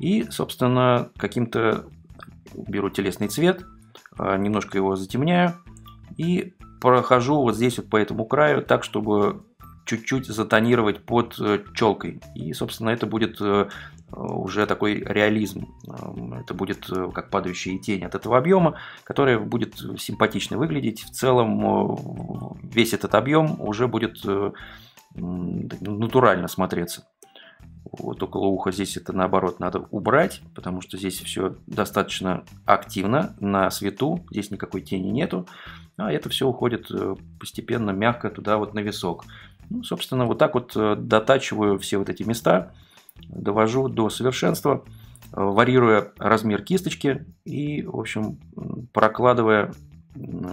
И, собственно, каким-то беру телесный цвет. Немножко его затемняю. И прохожу вот здесь вот по этому краю так, чтобы чуть-чуть затонировать под челкой. И, собственно, это будет уже такой реализм. Это будет как падающие тени от этого объема, который будет симпатично выглядеть. В целом весь этот объем уже будет натурально смотреться. Вот около уха здесь это наоборот надо убрать, потому что здесь все достаточно активно, на свету, здесь никакой тени нету, а это все уходит постепенно, мягко туда вот на висок. Ну, собственно, вот так вот дотачиваю все вот эти места, довожу до совершенства, варьируя размер кисточки и, в общем, прокладывая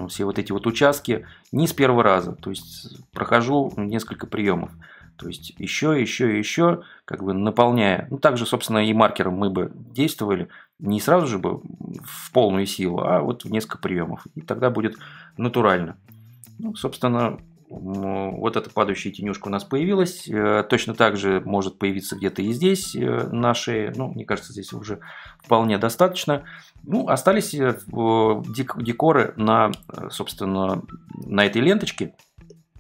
все вот эти вот участки не с первого раза, то есть прохожу несколько приемов. То есть еще, как бы наполняя. Ну, также, собственно, и маркером мы бы действовали не сразу же бы в полную силу, а вот в несколько приемов. И тогда будет натурально. Ну, собственно, вот эта падающая тенюшка у нас появилась. Точно так же может появиться где-то и здесь на шее. Ну, мне кажется, здесь уже вполне достаточно. Ну, остались декоры на, собственно, на этой ленточке.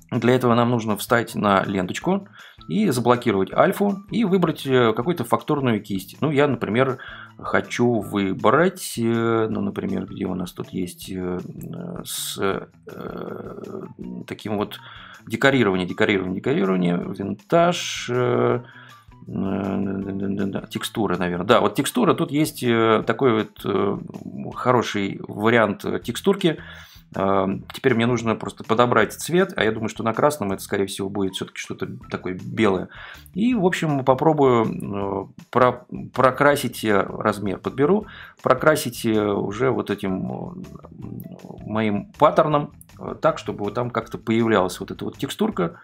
Для этого нам нужно встать на ленточку и заблокировать альфу и выбрать какую-то фактурную кисть. Ну, я, например, хочу выбрать, ну, например, где у нас тут есть с таким вот декорирование, винтаж, текстура, наверное. Да, вот текстура, тут есть такой вот хороший вариант текстурки. Теперь мне нужно просто подобрать цвет, а я думаю, что на красном это, скорее всего, будет все-таки что-то такое белое. И, в общем, попробую прокрасить размер, подберу, прокрасить уже вот этим моим паттерном так, чтобы там как-то появлялась вот эта вот текстурка.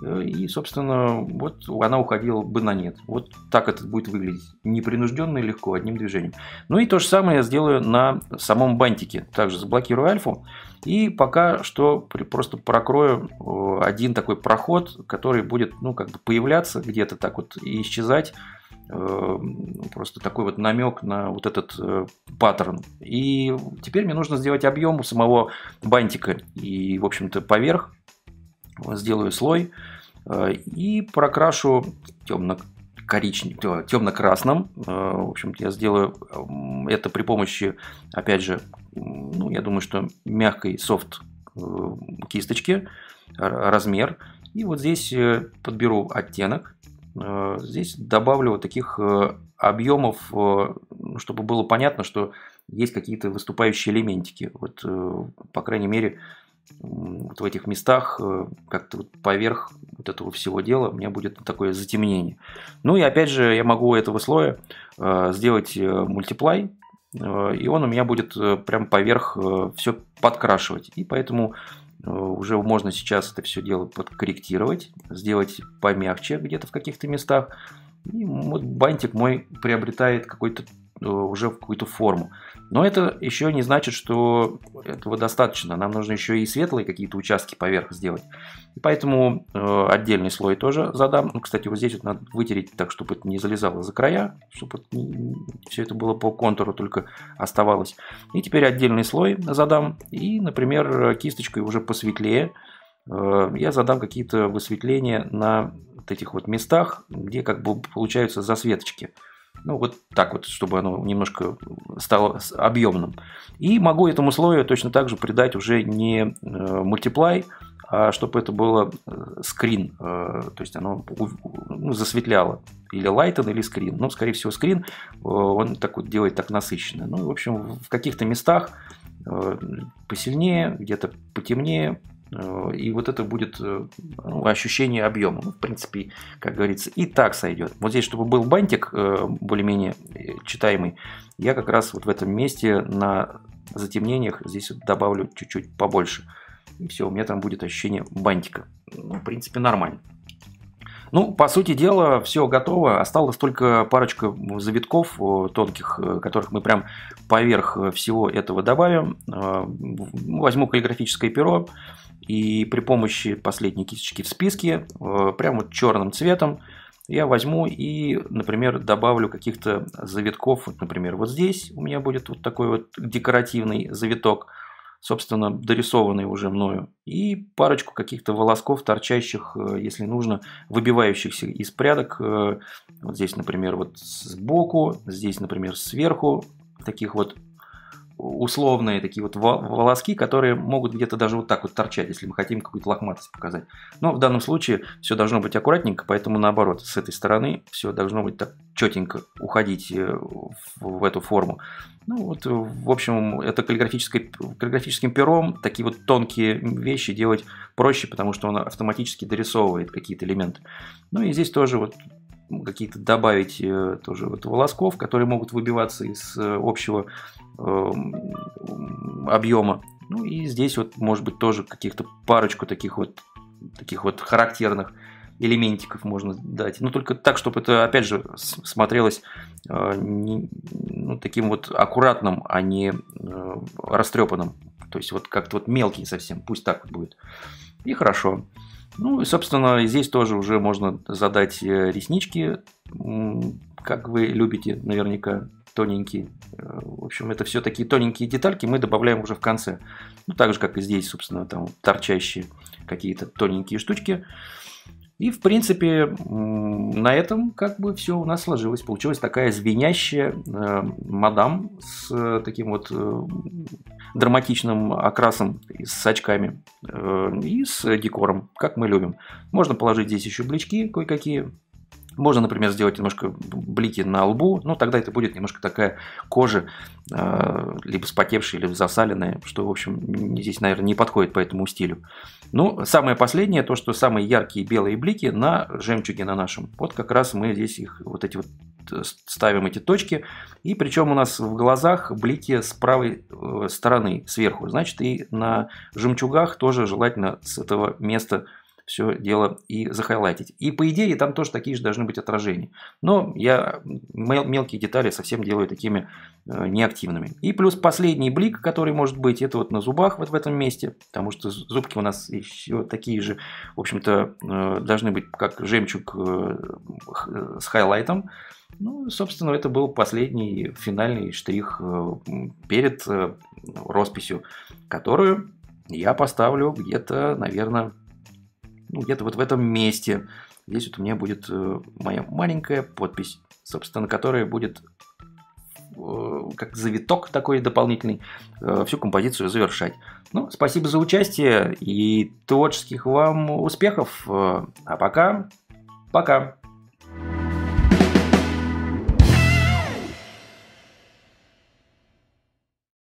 И, собственно, вот она уходила бы на нет. Вот так это будет выглядеть. Непринужденно и легко, одним движением. Ну и то же самое я сделаю на самом бантике. Также заблокирую альфу. И пока что просто прокрою один такой проход, который будет, ну, как бы появляться где-то так вот и исчезать. Просто такой вот намек на вот этот паттерн. И теперь мне нужно сделать объем самого бантика. И, в общем-то, поверх сделаю слой и прокрашу темно-красным. В общем-то, я сделаю это при помощи, опять же, ну, я думаю, что мягкой софт кисточки, размер. И вот здесь подберу оттенок. Здесь добавлю вот таких объемов, чтобы было понятно, что есть какие-то выступающие элементики. Вот, по крайней мере, вот в этих местах, как-то вот поверх вот этого всего дела, у меня будет такое затемнение. Ну и опять же, я могу этого слоя сделать мультиплай, и он у меня будет прям поверх все подкрашивать. И поэтому уже можно сейчас это все дело подкорректировать, сделать помягче где-то в каких-то местах. И вот бантик мой приобретает какой-то уже какую-то форму. Но это еще не значит, что этого достаточно. Нам нужно еще и светлые какие-то участки поверх сделать. И поэтому отдельный слой тоже задам. Ну, кстати, вот здесь вот надо вытереть так, чтобы это не залезало за края, чтобы все это было по контуру, только оставалось. И теперь отдельный слой задам. И, например, кисточкой уже посветлее я задам какие-то высветления на вот этих вот местах, где как бы получаются засветочки. Ну, вот так вот, чтобы оно немножко стало объемным. И могу этому слою точно так же придать уже не мультиплай, а чтобы это было скрин. То есть оно засветляло. Или лайтен, или скрин. Ну, скорее всего, скрин он так вот делает так насыщенно. Ну, в общем, в каких-то местах посильнее, где-то потемнее. И вот это будет ощущение объема. В принципе, как говорится, и так сойдет. Вот здесь, чтобы был бантик более-менее читаемый, я как раз вот в этом месте на затемнениях здесь вот добавлю чуть-чуть побольше. И все, у меня там будет ощущение бантика. Ну, в принципе, нормально. Ну, по сути дела, все готово. Осталось только парочка завитков тонких, которых мы прям поверх всего этого добавим. Возьму каллиграфическое перо и при помощи последней кисточки в списке, прям вот черным цветом, я возьму и, например, добавлю каких-то завитков. Вот, например, вот здесь у меня будет вот такой вот декоративный завиток, собственно, дорисованный уже мною. И парочку каких-то волосков, торчащих, если нужно, выбивающихся из прядок. Вот здесь, например, вот сбоку, здесь, например, сверху. Таких вот условные такие вот волоски, которые могут где-то даже вот так вот торчать, если мы хотим какую-то лохматость показать. Но в данном случае все должно быть аккуратненько, поэтому наоборот, с этой стороны все должно быть так четенько уходить в эту форму. Ну вот, в общем, это каллиграфическим пером такие вот тонкие вещи делать проще, потому что он автоматически дорисовывает какие-то элементы. Ну и здесь тоже вот какие-то добавить тоже вот волосков, которые могут выбиваться из общего объема. Ну и здесь вот, может быть, тоже каких-то парочку таких вот характерных элементиков можно дать. Но только так, чтобы это, опять же, смотрелось таким вот аккуратным, а не растрепанным. То есть вот как-то вот мелкий совсем. Пусть так вот будет. И хорошо. Ну и, собственно, здесь тоже уже можно задать реснички, как вы любите, наверняка, тоненькие. В общем, это все такие тоненькие детальки мы добавляем уже в конце. Ну, так же, как и здесь, собственно, там торчащие какие-то тоненькие штучки. И, в принципе, на этом как бы все у нас сложилось. Получилась такая звенящая мадам с таким вот драматичным окрасом, с очками и с декором, как мы любим. Можно положить здесь еще блички кое-какие. Можно, например, сделать немножко блики на лбу, но тогда это будет немножко такая кожа, либо спотевшая, либо засаленная, что, в общем, здесь, наверное, не подходит по этому стилю. Ну, самое последнее, то, что самые яркие белые блики на жемчуге на нашем. Вот как раз мы здесь их вот эти вот ставим, эти точки, и причем у нас в глазах блики с правой стороны, сверху. Значит, и на жемчугах тоже желательно с этого места все дело и захайлайтить. И по идее там тоже такие же должны быть отражения. Но я мелкие детали совсем делаю такими неактивными. И плюс последний блик, который может быть, это вот на зубах вот в этом месте. Потому что зубки у нас еще такие же, в общем-то, должны быть как жемчуг с хайлайтом. Ну, собственно, это был последний финальный штрих перед росписью, которую я поставлю где-то, наверное, ну, где-то вот в этом месте. Здесь вот у меня будет моя маленькая подпись, собственно, которая будет как завиток такой дополнительный всю композицию завершать. Ну, спасибо за участие и творческих вам успехов. А пока.